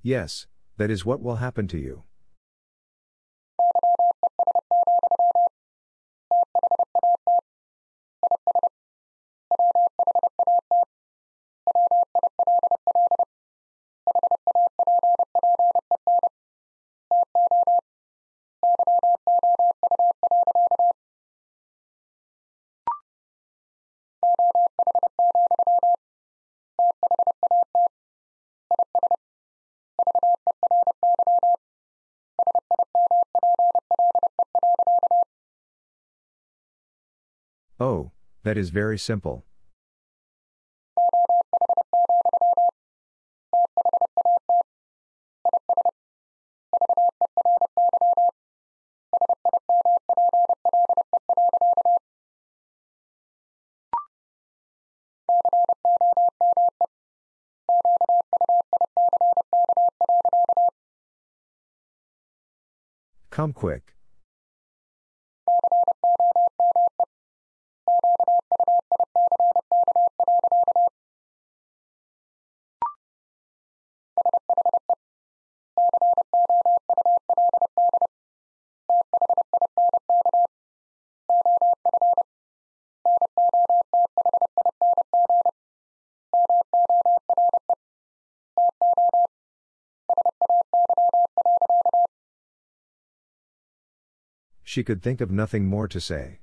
Yes, that is what will happen to you. That is very simple. Come quick. She could think of nothing more to say.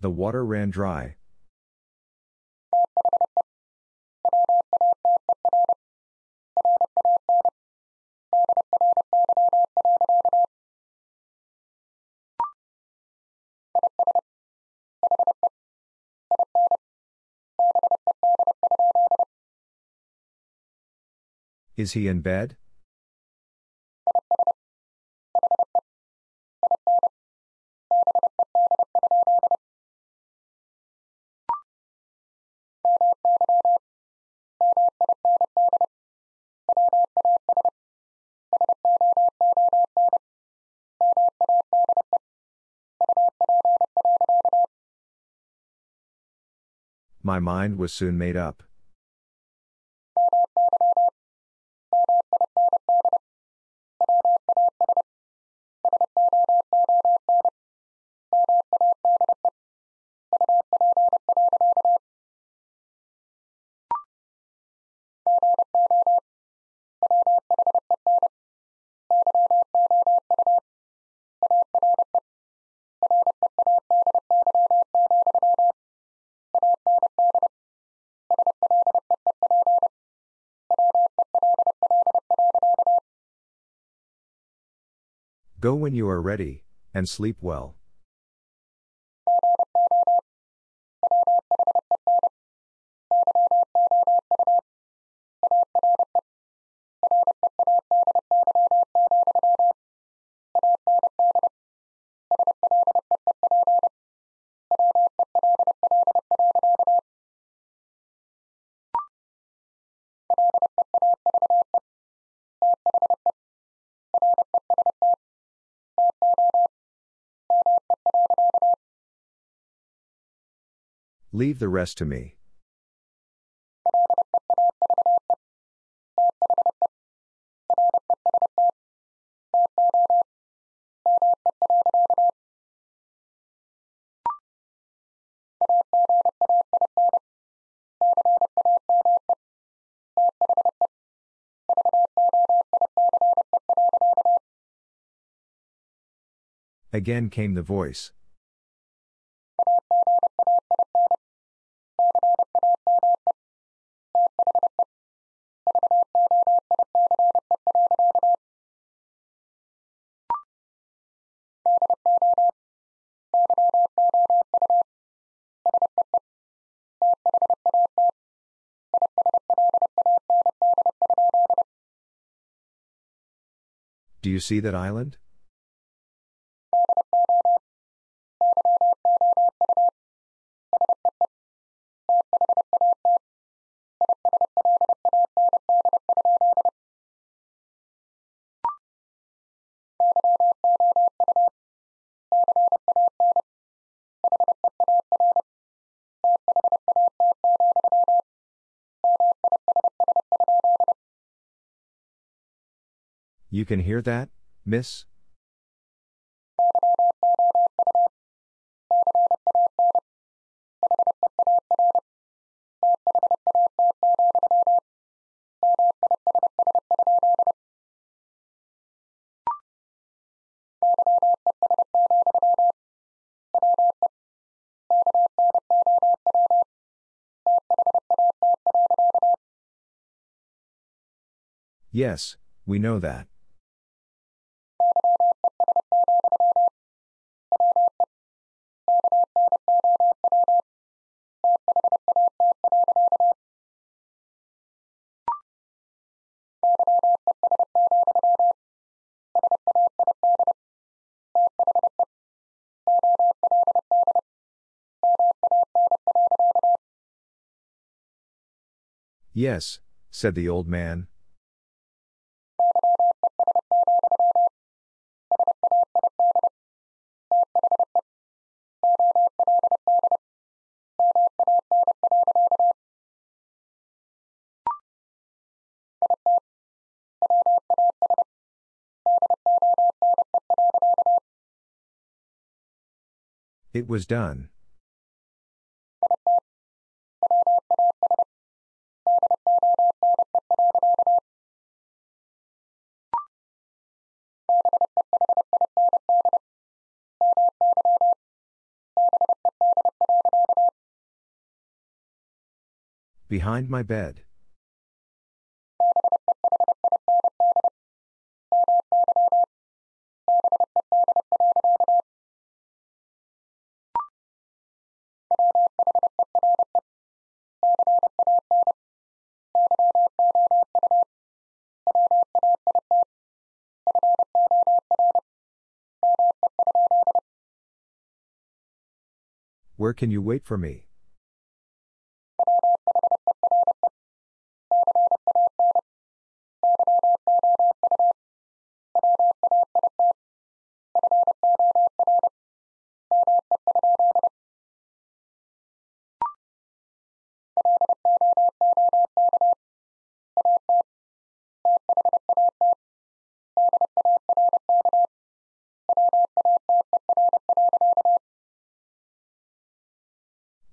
The water ran dry. Is he in bed? My mind was soon made up. Go when you are ready, and sleep well. Leave the rest to me. Again came the voice. Do you see that island? You can hear that, miss? Yes, we know that. Yes, said the old man. It was done. Behind my bed. Where can you wait for me?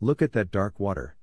Look at that dark water.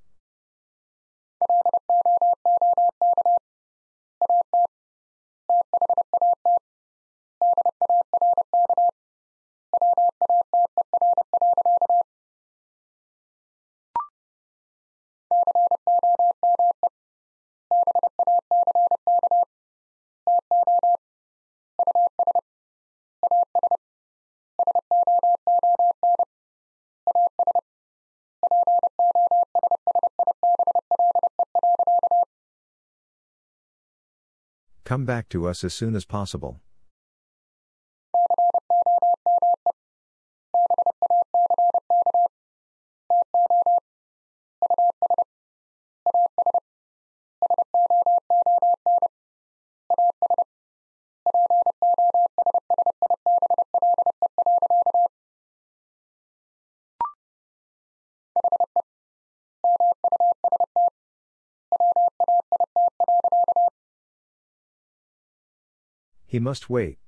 Come back to us as soon as possible. He must wait.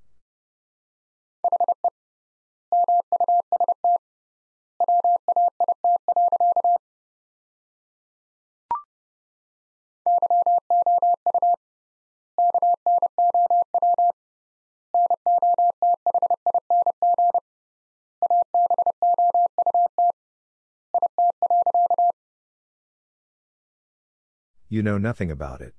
You know nothing about it.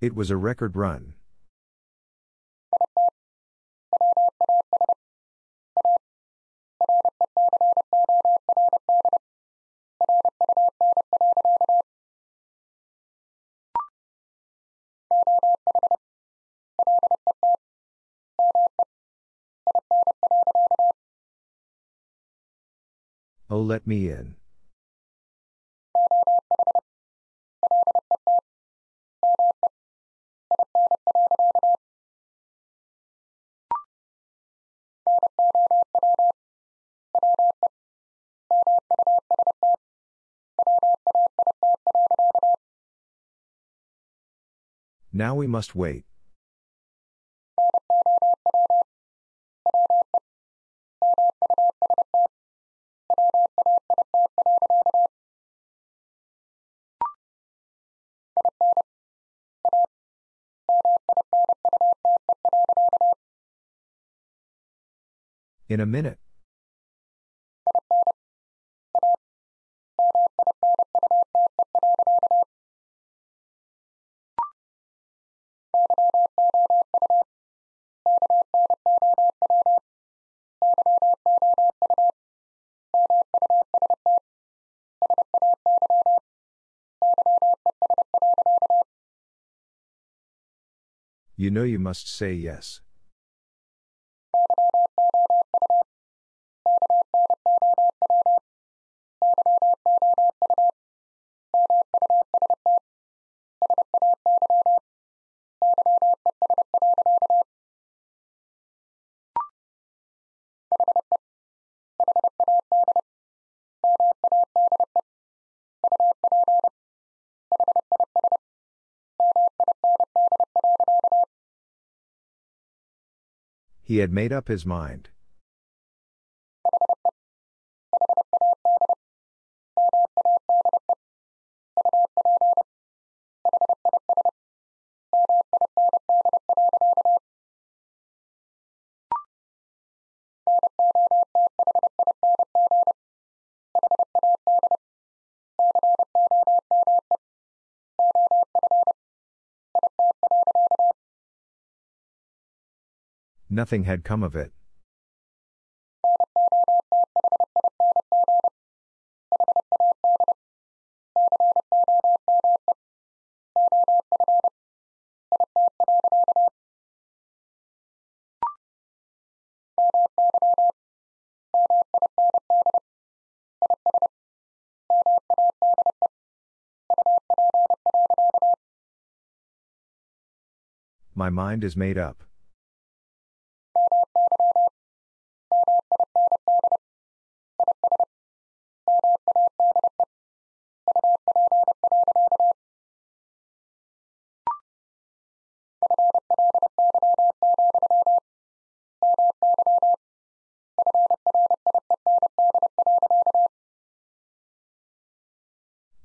It was a record run. Oh, let me in. Now we must wait. In a minute. You know you must say yes. He had made up his mind. Nothing had come of it. My mind is made up.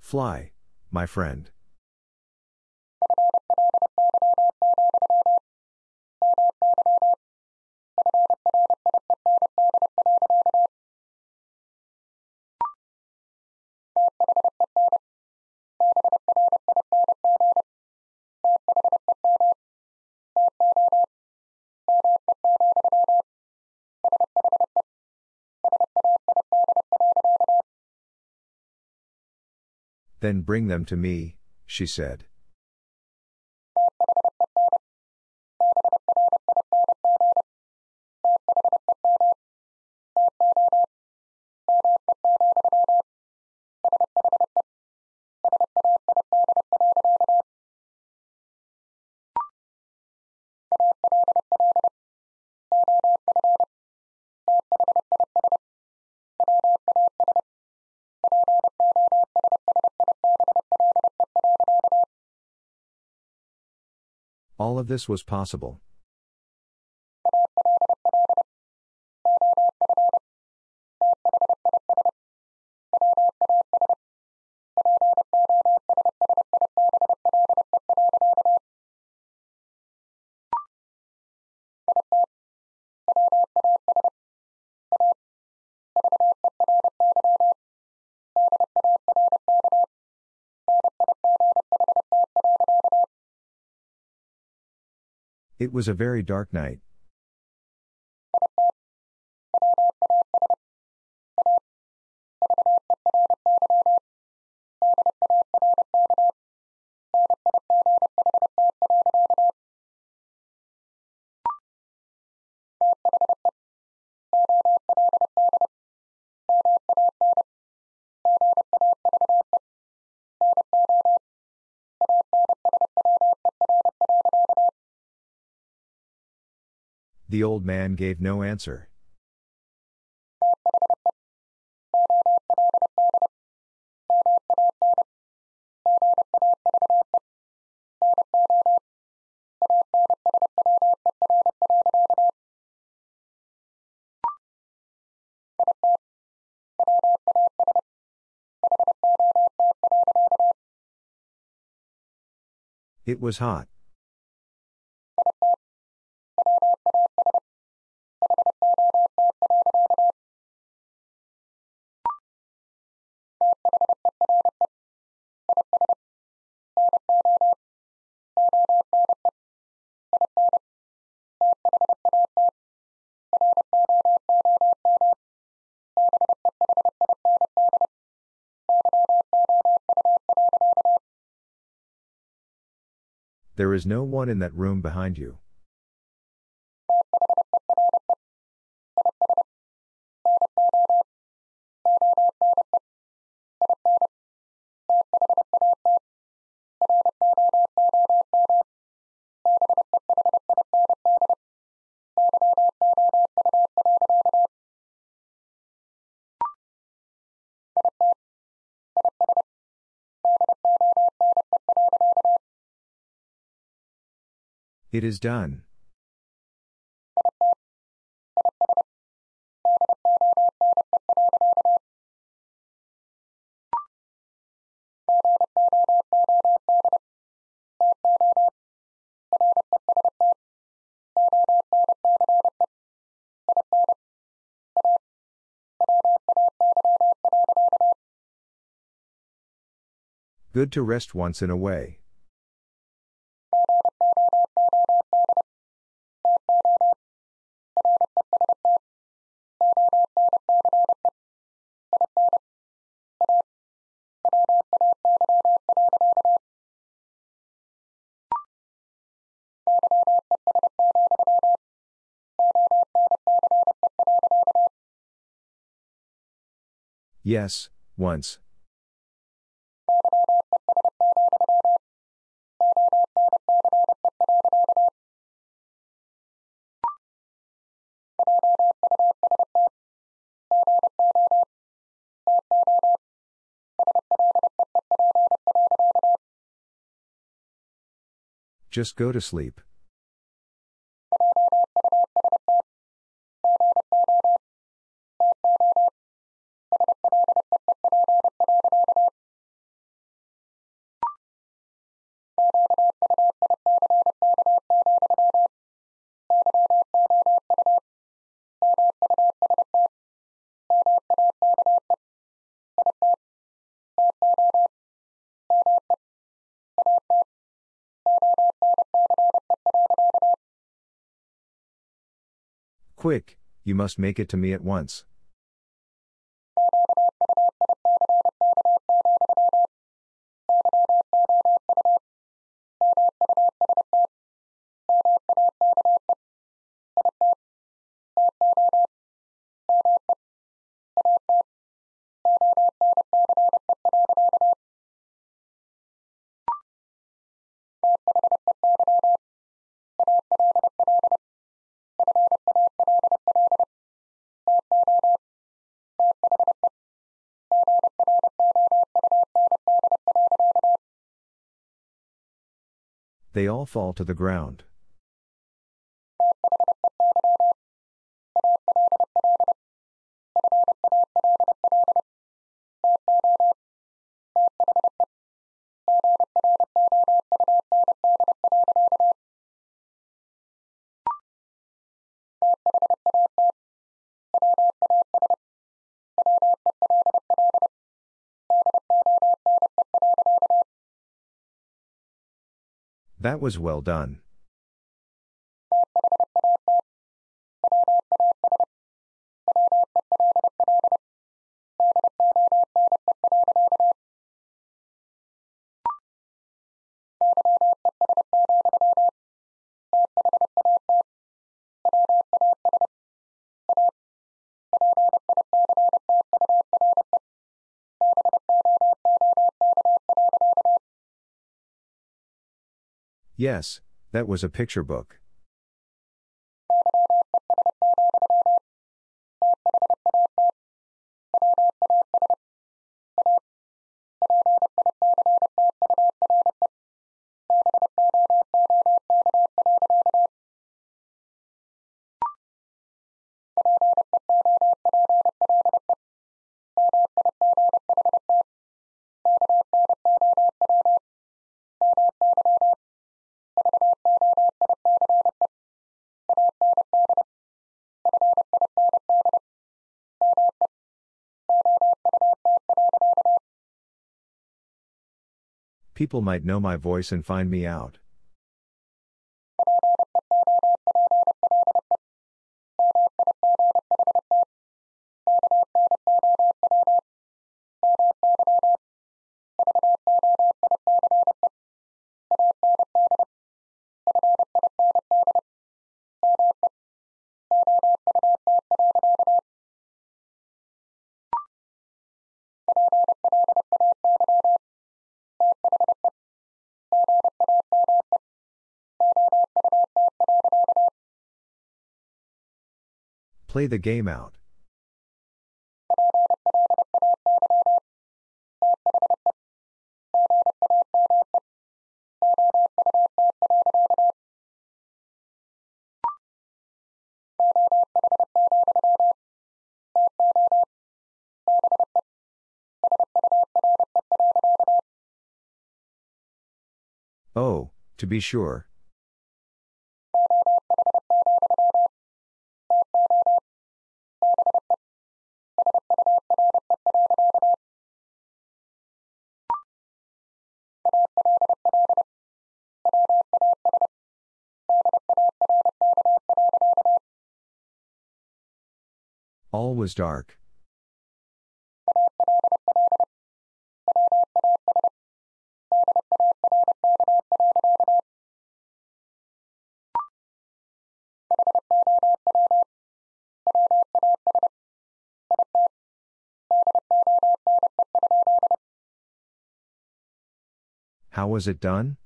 Fly, my friend. Then bring them to me, she said. All of this was possible. It was a very dark night. The old man gave no answer. It was hot. There is no one in that room behind you. It is done. Good to rest once in a way. Yes, once. Just go to sleep. Quick, you must make it to me at once. they all fall to the ground. That was well done. Yes, that was a picture book. People might know my voice and find me out. Play the game out. Oh, to be sure. All was dark. How was it done?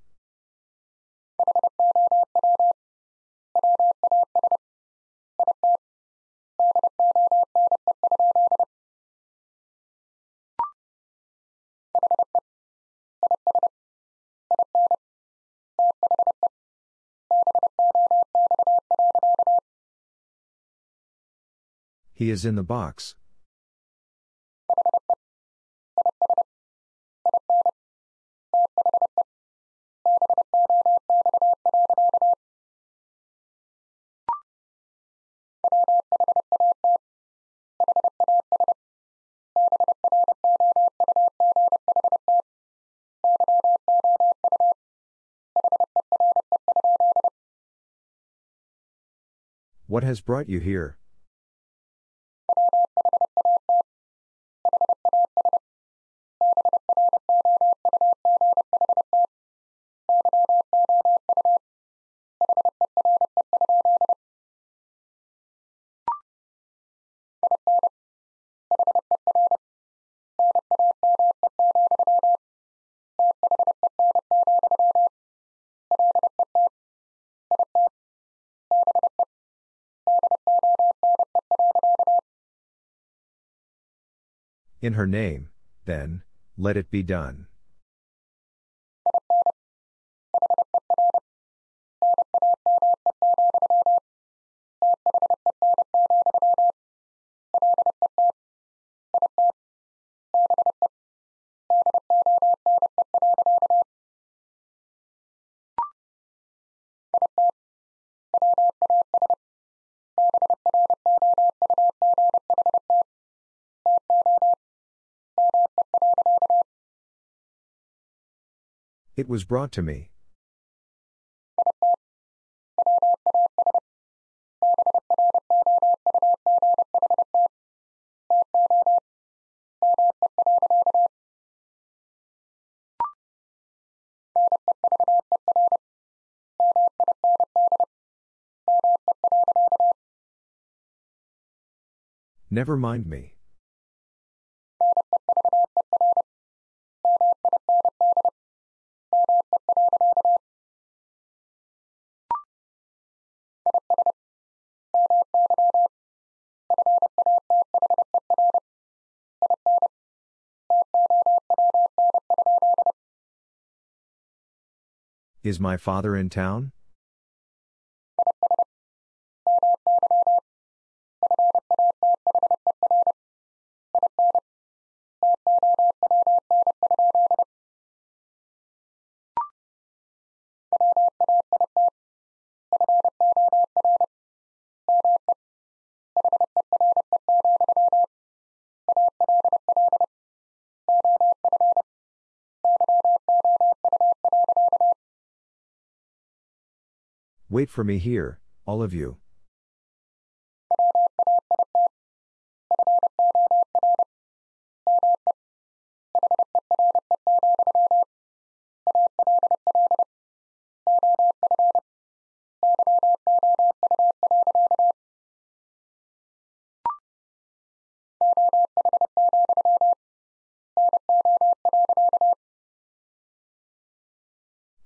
He is in the box. What has brought you here? In her name, then, let it be done. It was brought to me. Never mind me. Is my father in town? Wait for me here, all of you.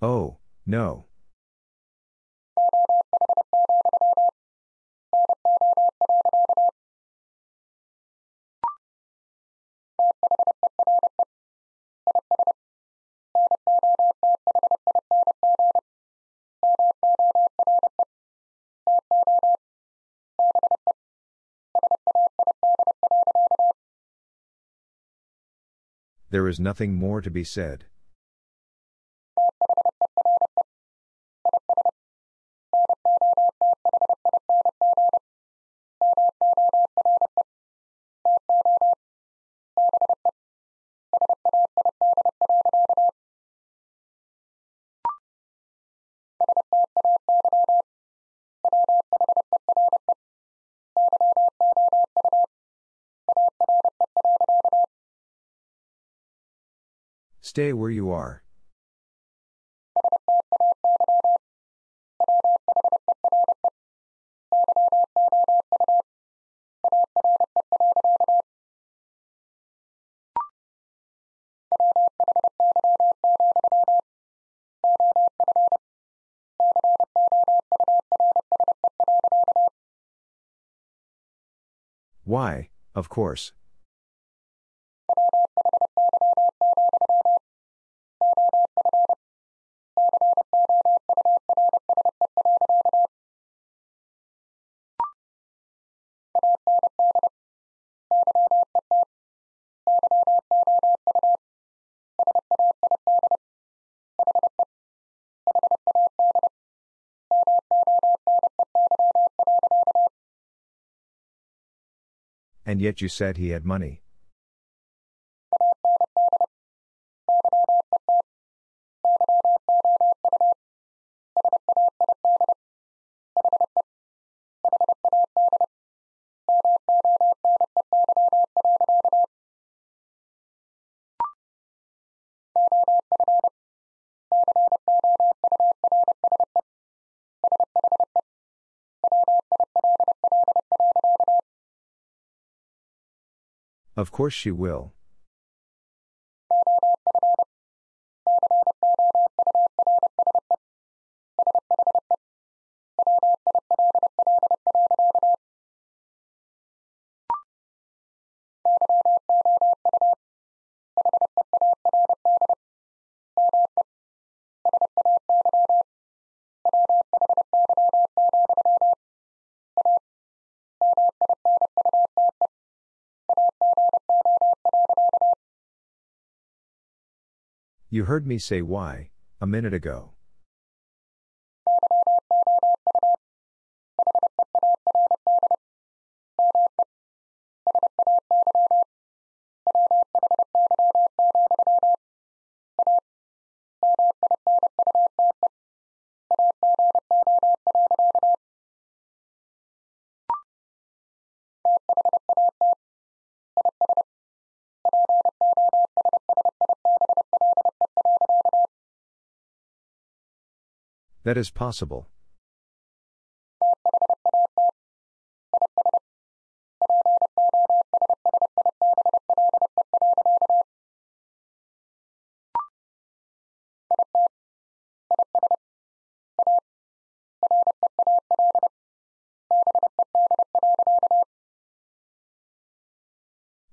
Oh, no. There is nothing more to be said. Stay where you are. Why, of course. And yet you said he had money. Of course she will. You heard me say why, a minute ago. That is possible.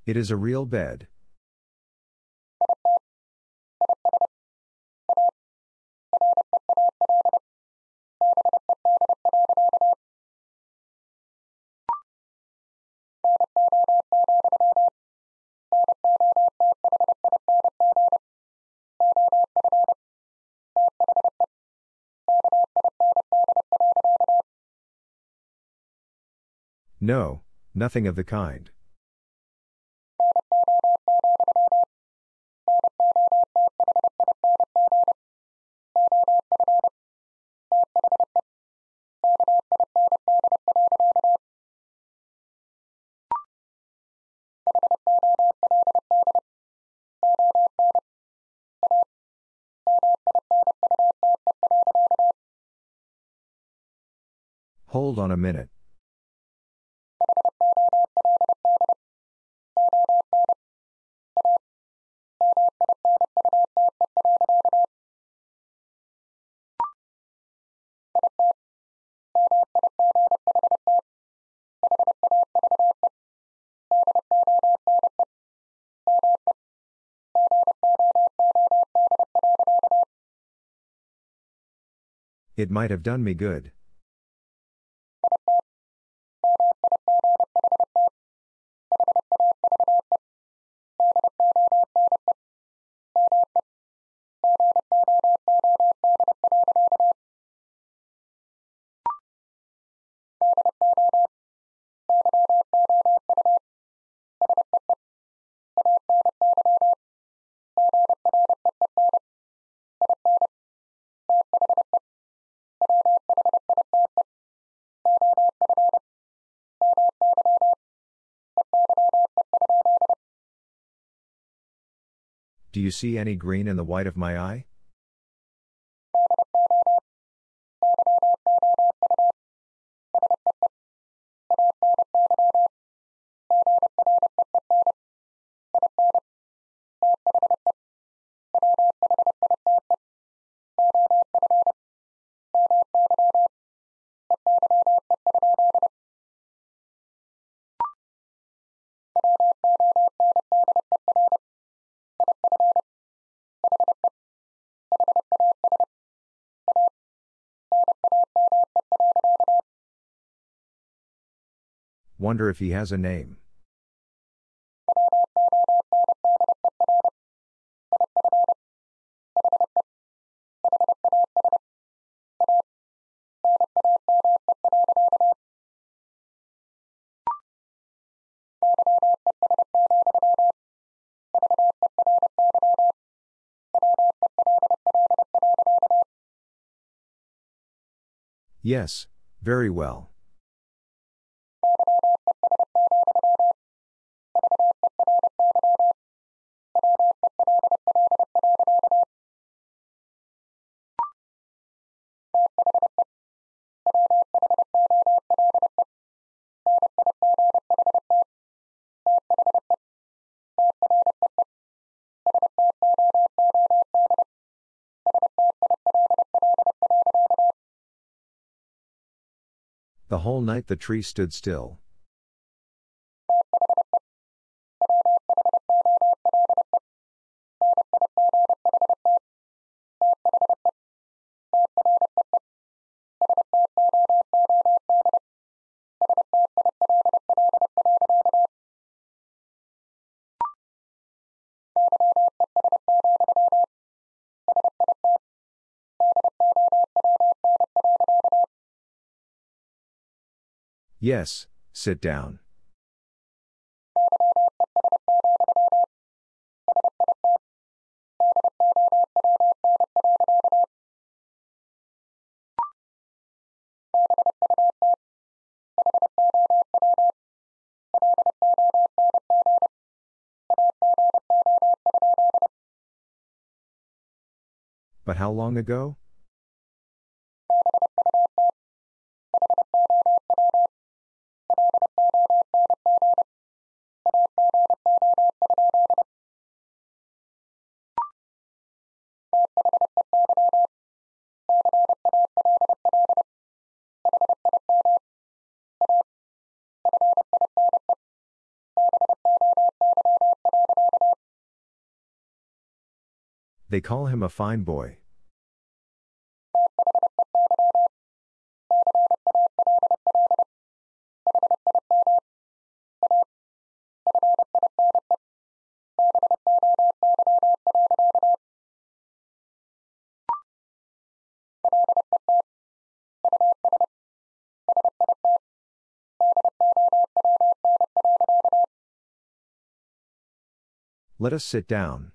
It is a real bed. No, nothing of the kind. Hold on a minute. It might have done me good. Do you see any green in the white of my eye? Wonder if he has a name. Yes, very well. The whole night the tree stood still. Yes, sit down. But how long ago? They call him a fine boy. Let us sit down.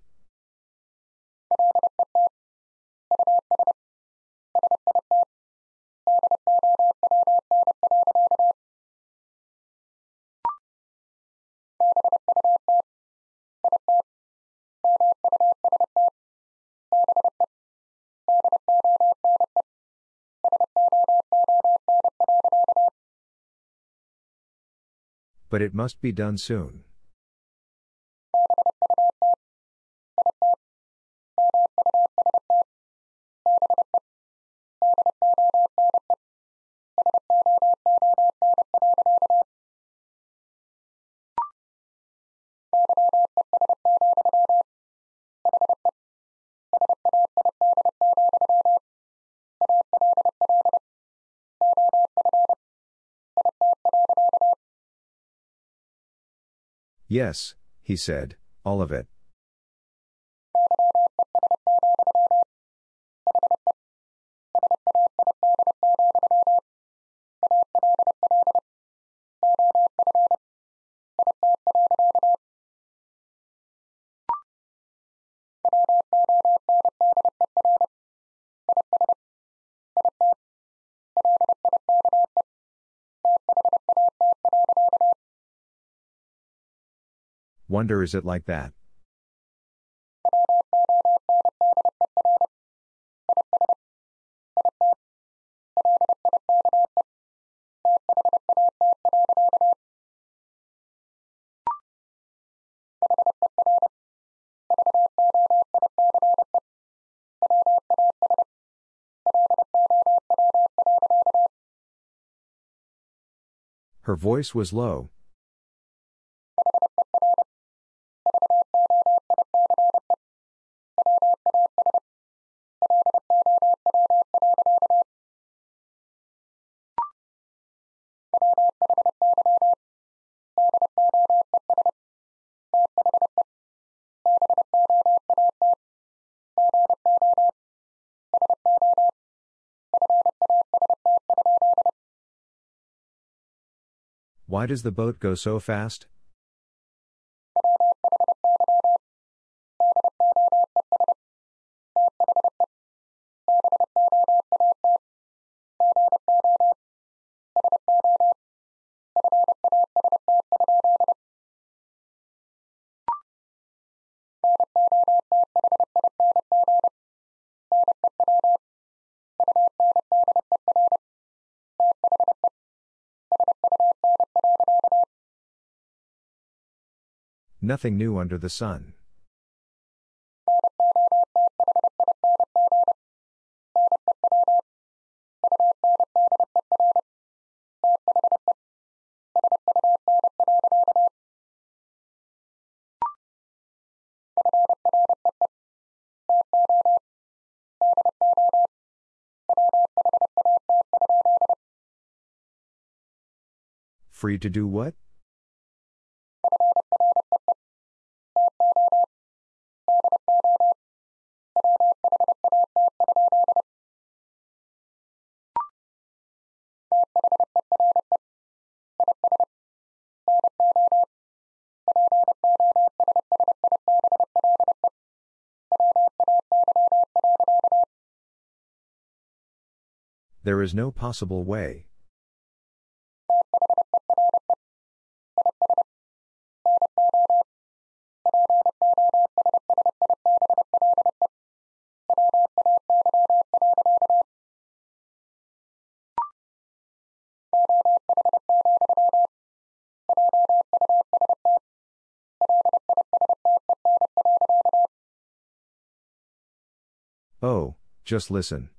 But it must be done soon. Yes, he said, all of it. Wonder is it like that? Her voice was low. Why does the boat go so fast? Nothing new under the sun. Free to do what? There is no possible way. Oh, just listen.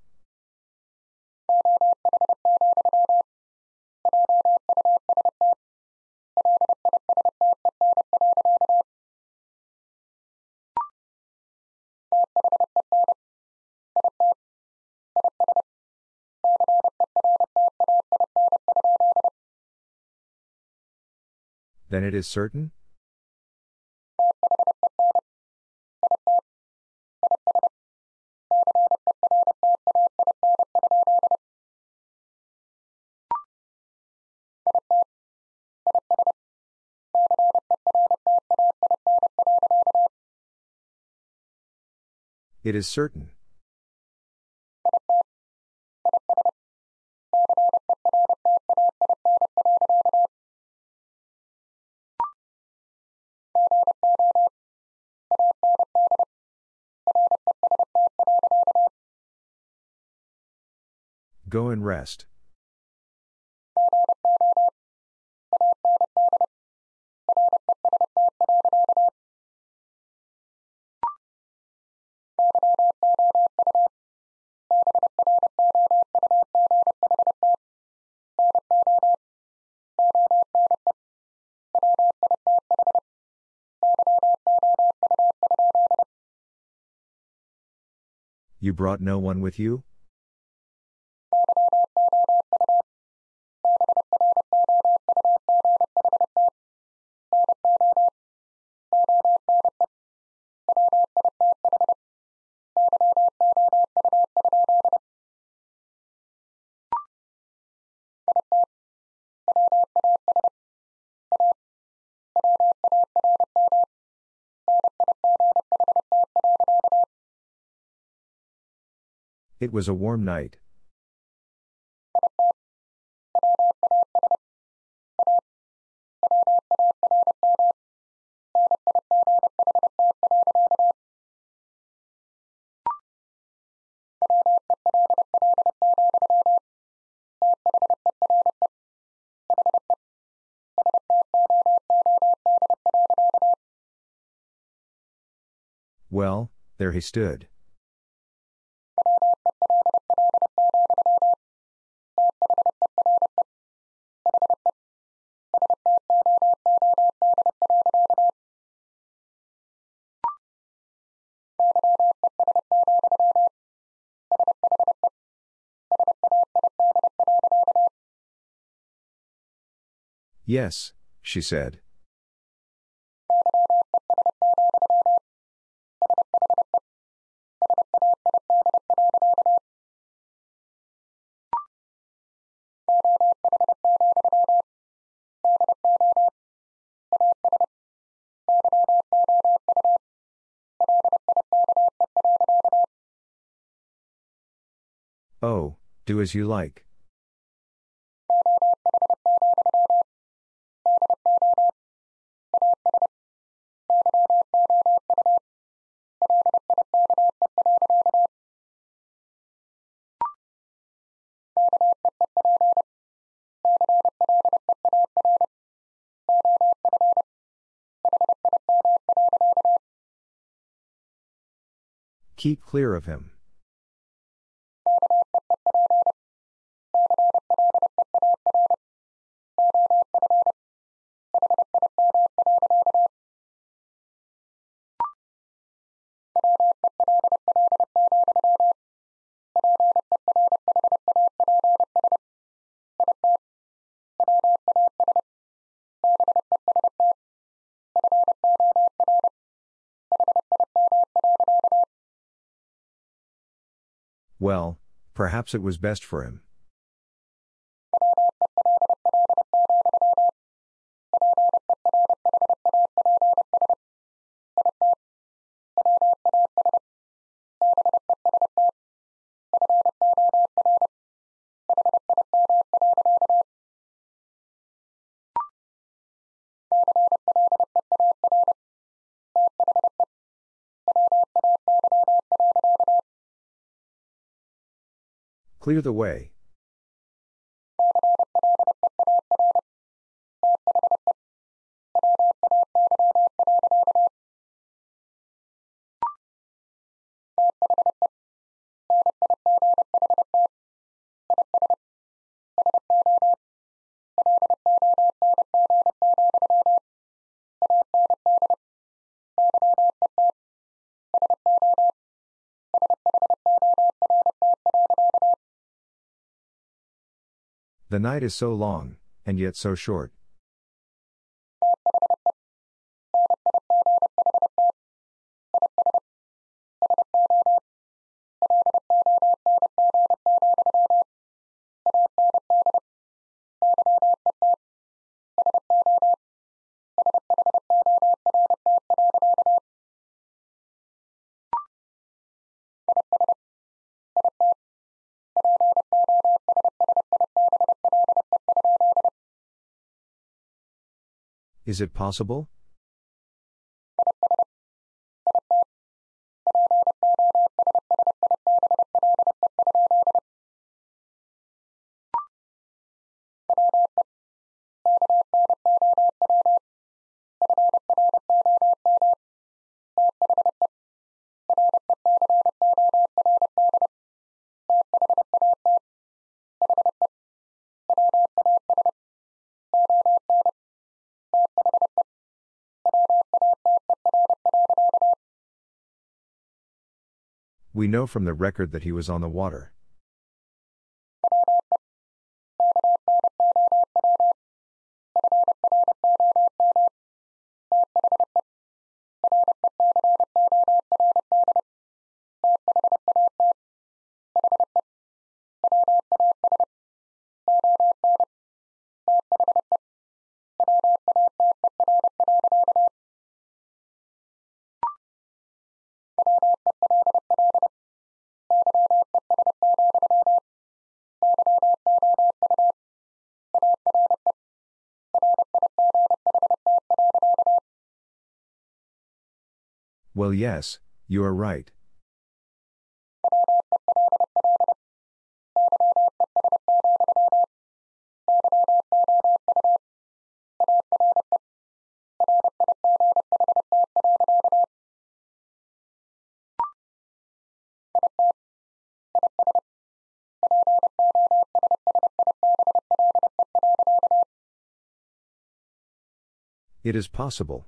Then it is certain? It is certain. Go and rest. You brought no one with you? It was a warm night. Well, there he stood. Yes, she said. Oh, do as you like. Keep clear of him. Well, perhaps it was best for him. Clear the way. The night is so long, and yet so short. Is it possible? We know from the record that he was on the water. Well, yes, you are right. It is possible.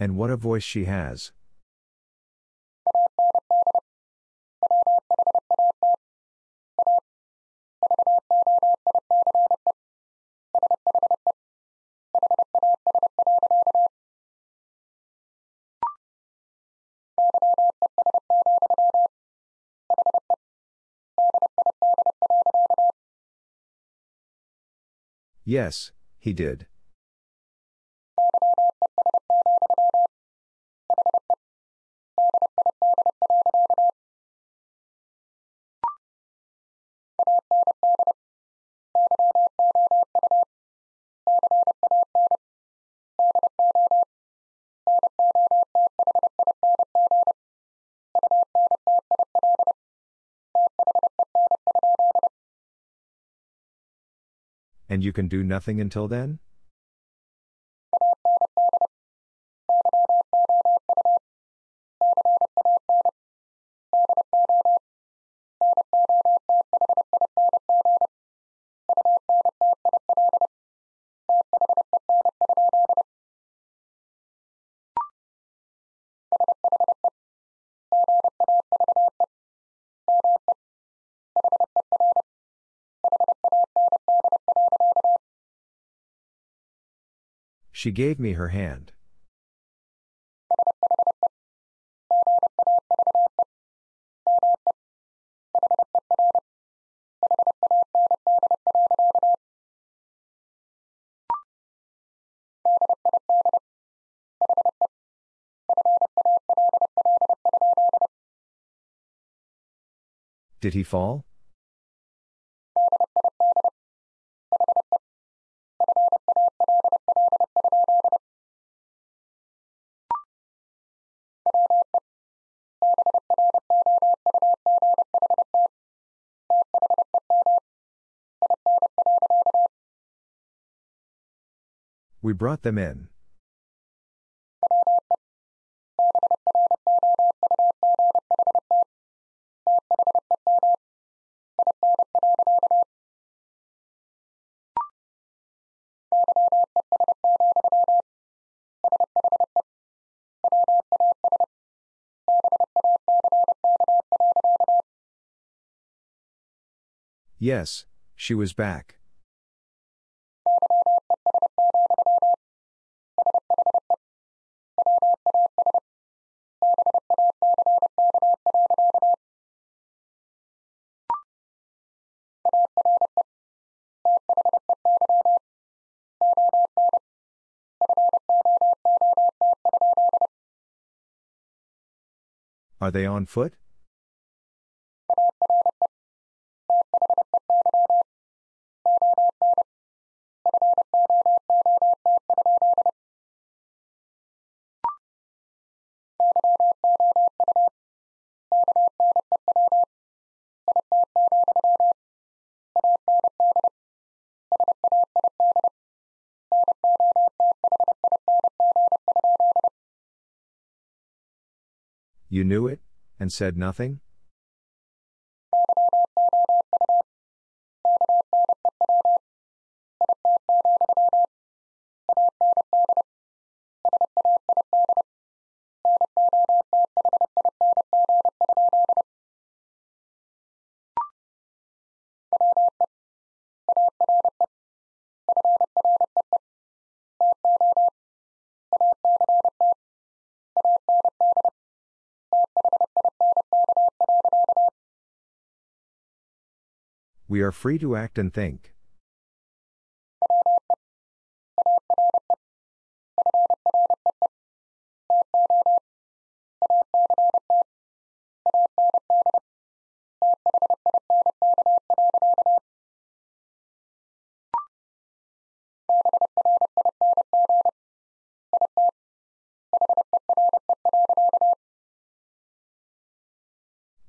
And what a voice she has. Yes, he did. And you can do nothing until then? She gave me her hand. Did he fall? We brought them in. Yes, she was back. Are they on foot? You knew it, and said nothing? We are free to act and think.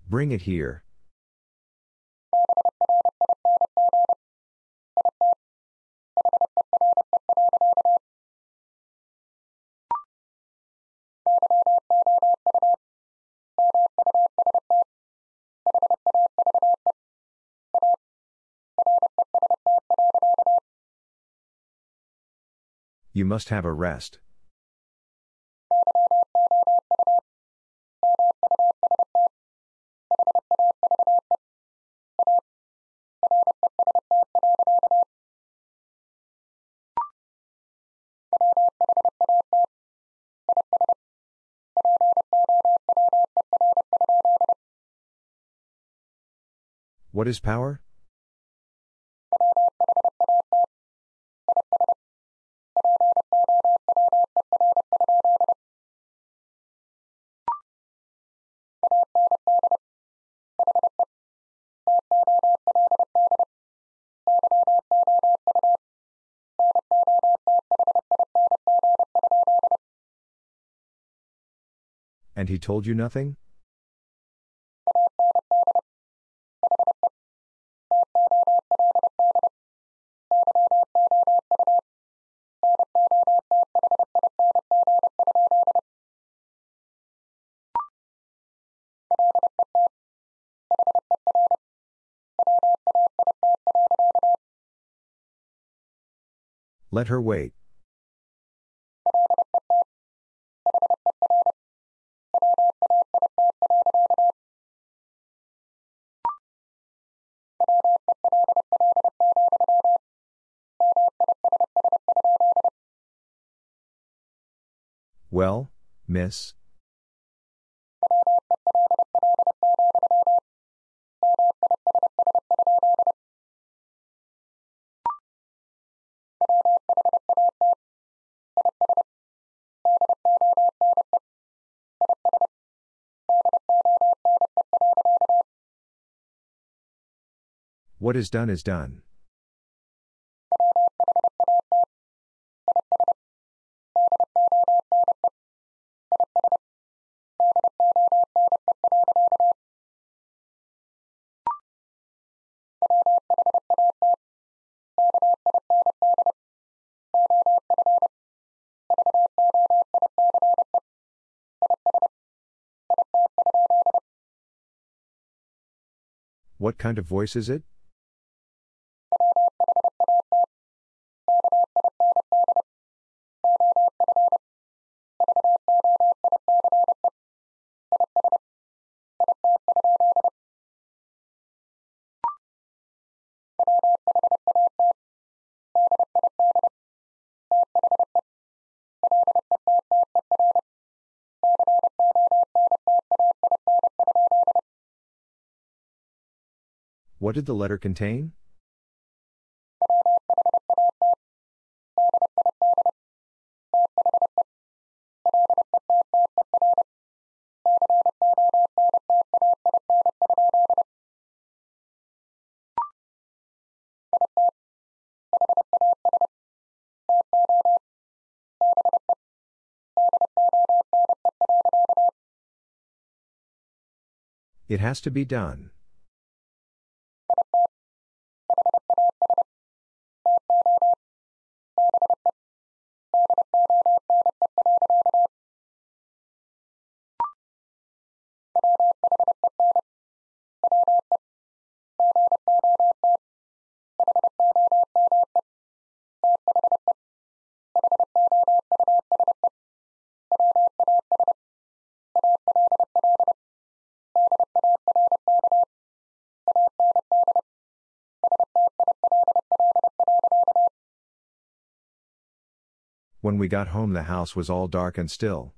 Bring it here. You must have a rest. What is power? And he told you nothing? Let her wait. Well, miss? What is done is done. What kind of voice is it? What did the letter contain? It has to be done. When we got home, the house was all dark and still.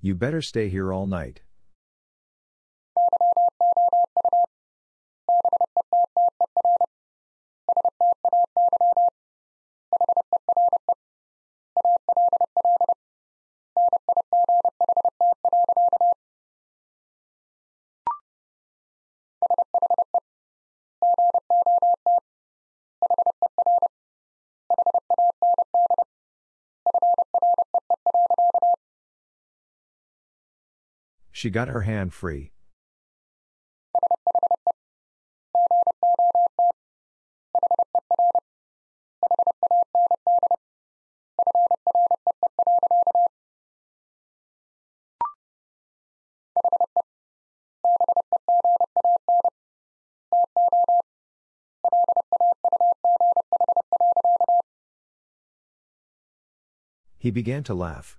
You better stay here all night. She got her hand free. He began to laugh.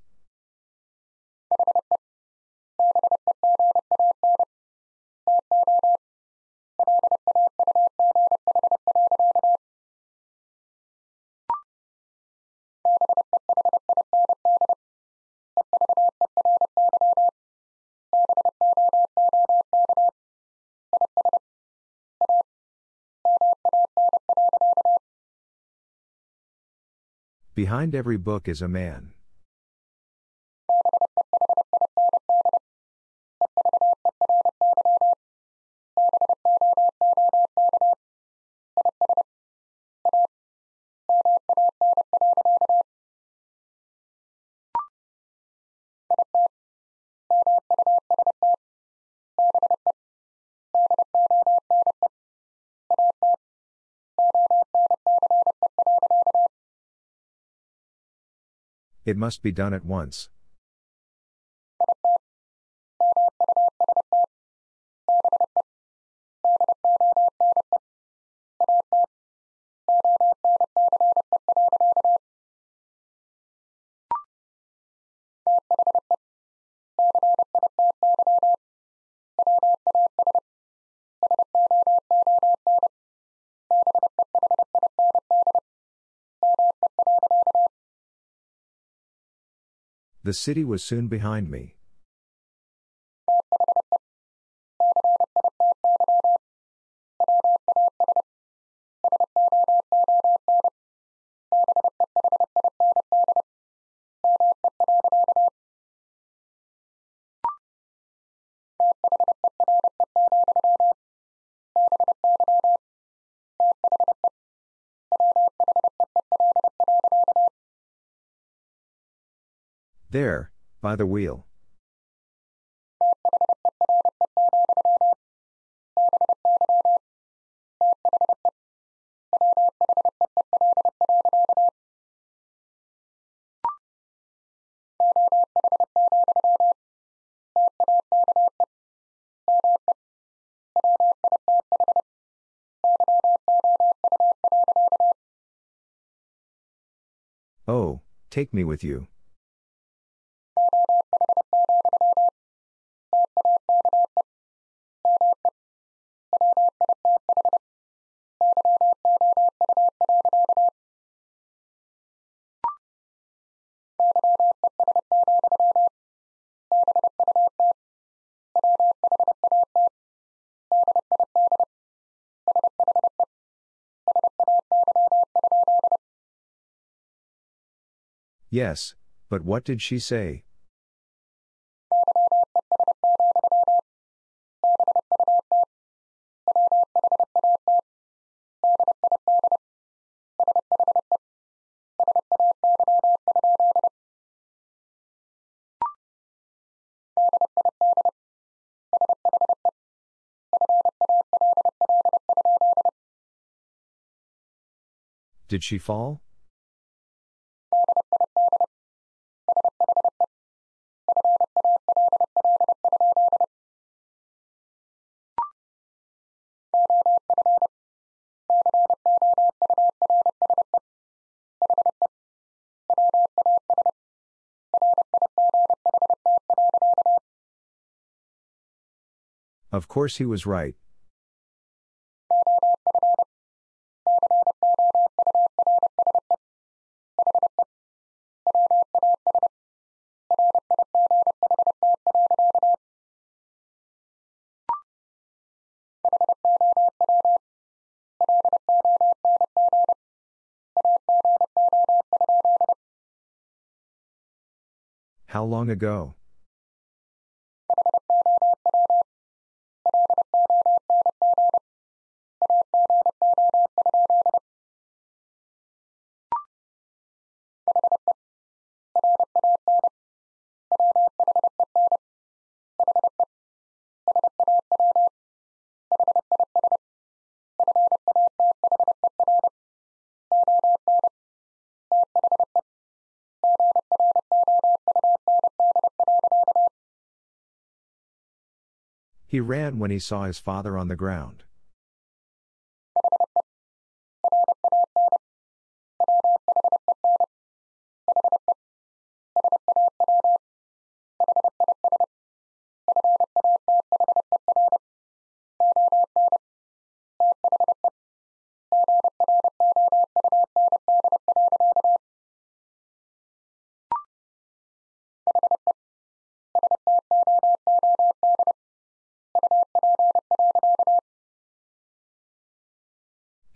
Behind every book is a man. It must be done at once. The city was soon behind me. There, by the wheel. Oh, take me with you. Yes, but what did she say? Did she fall? Of course he was right. How long ago? He ran when he saw his father on the ground.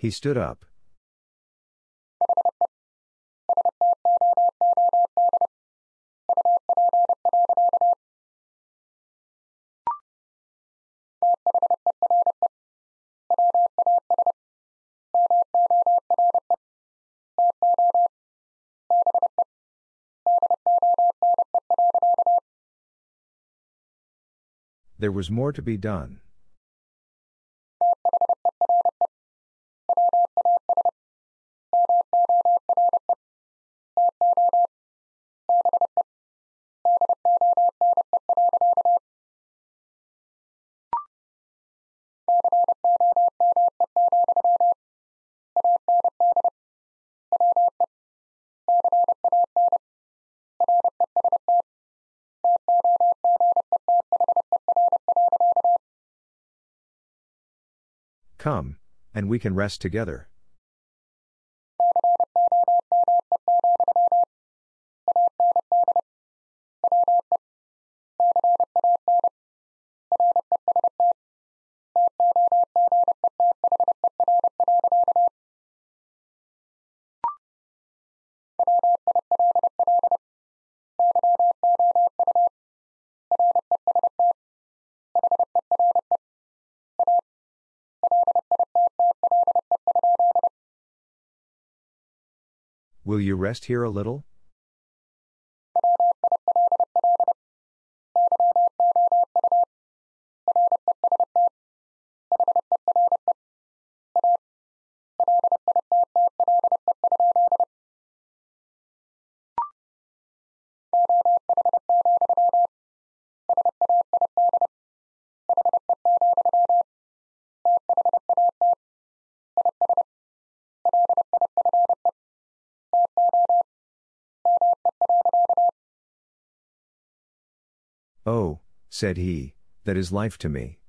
He stood up. There was more to be done. Come, and we can rest together. Will you rest here a little? Oh, said he, that is life to me.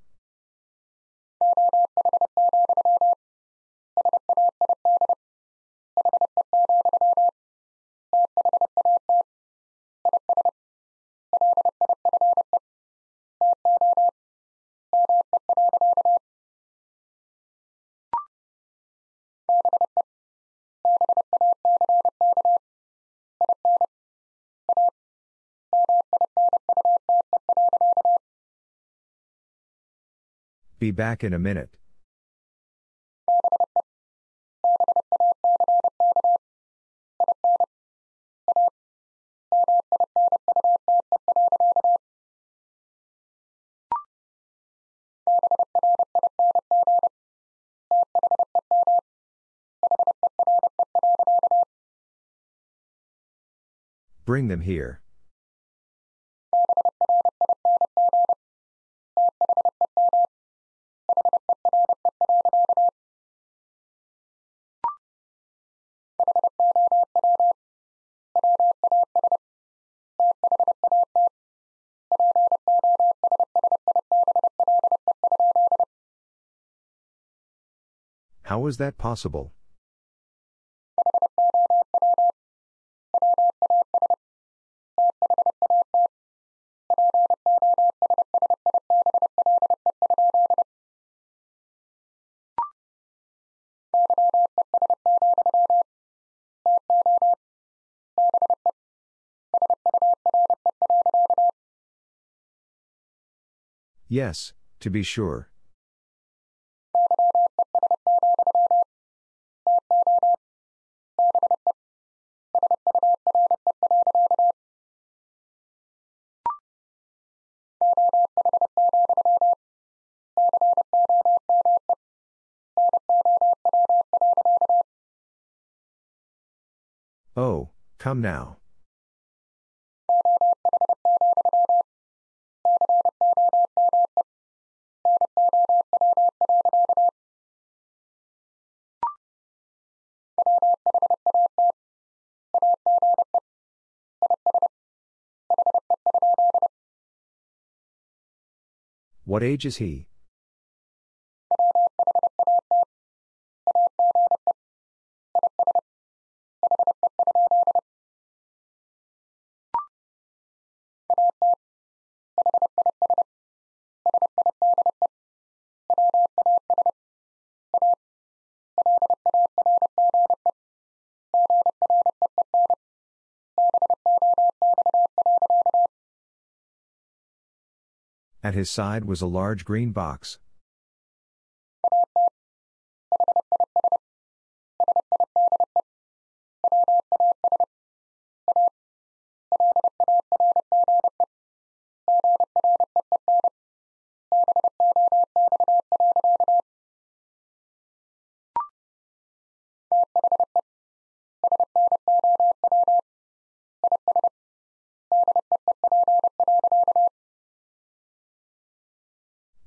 Be back in a minute. Bring them here. How was that possible? Yes, to be sure. Oh, come now. What age is he? At his side was a large green box.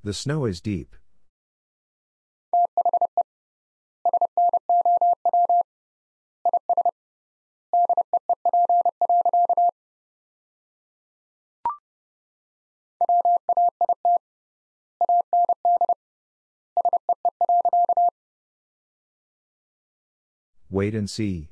The snow is deep. Wait and see.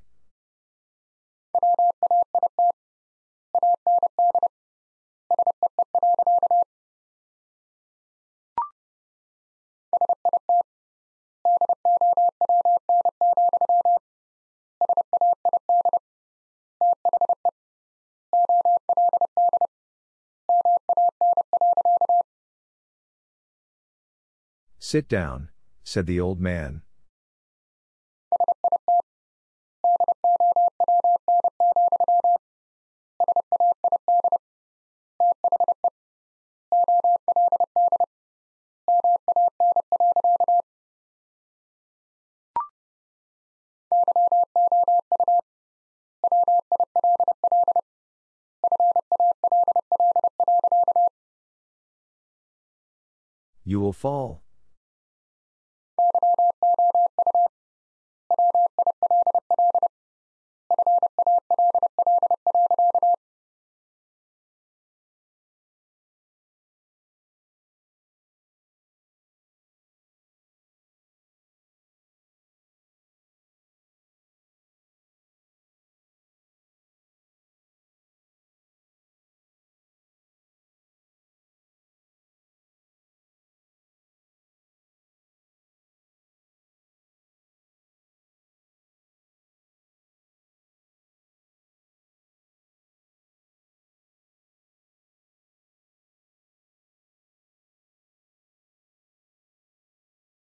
Sit down, said the old man. You will fall,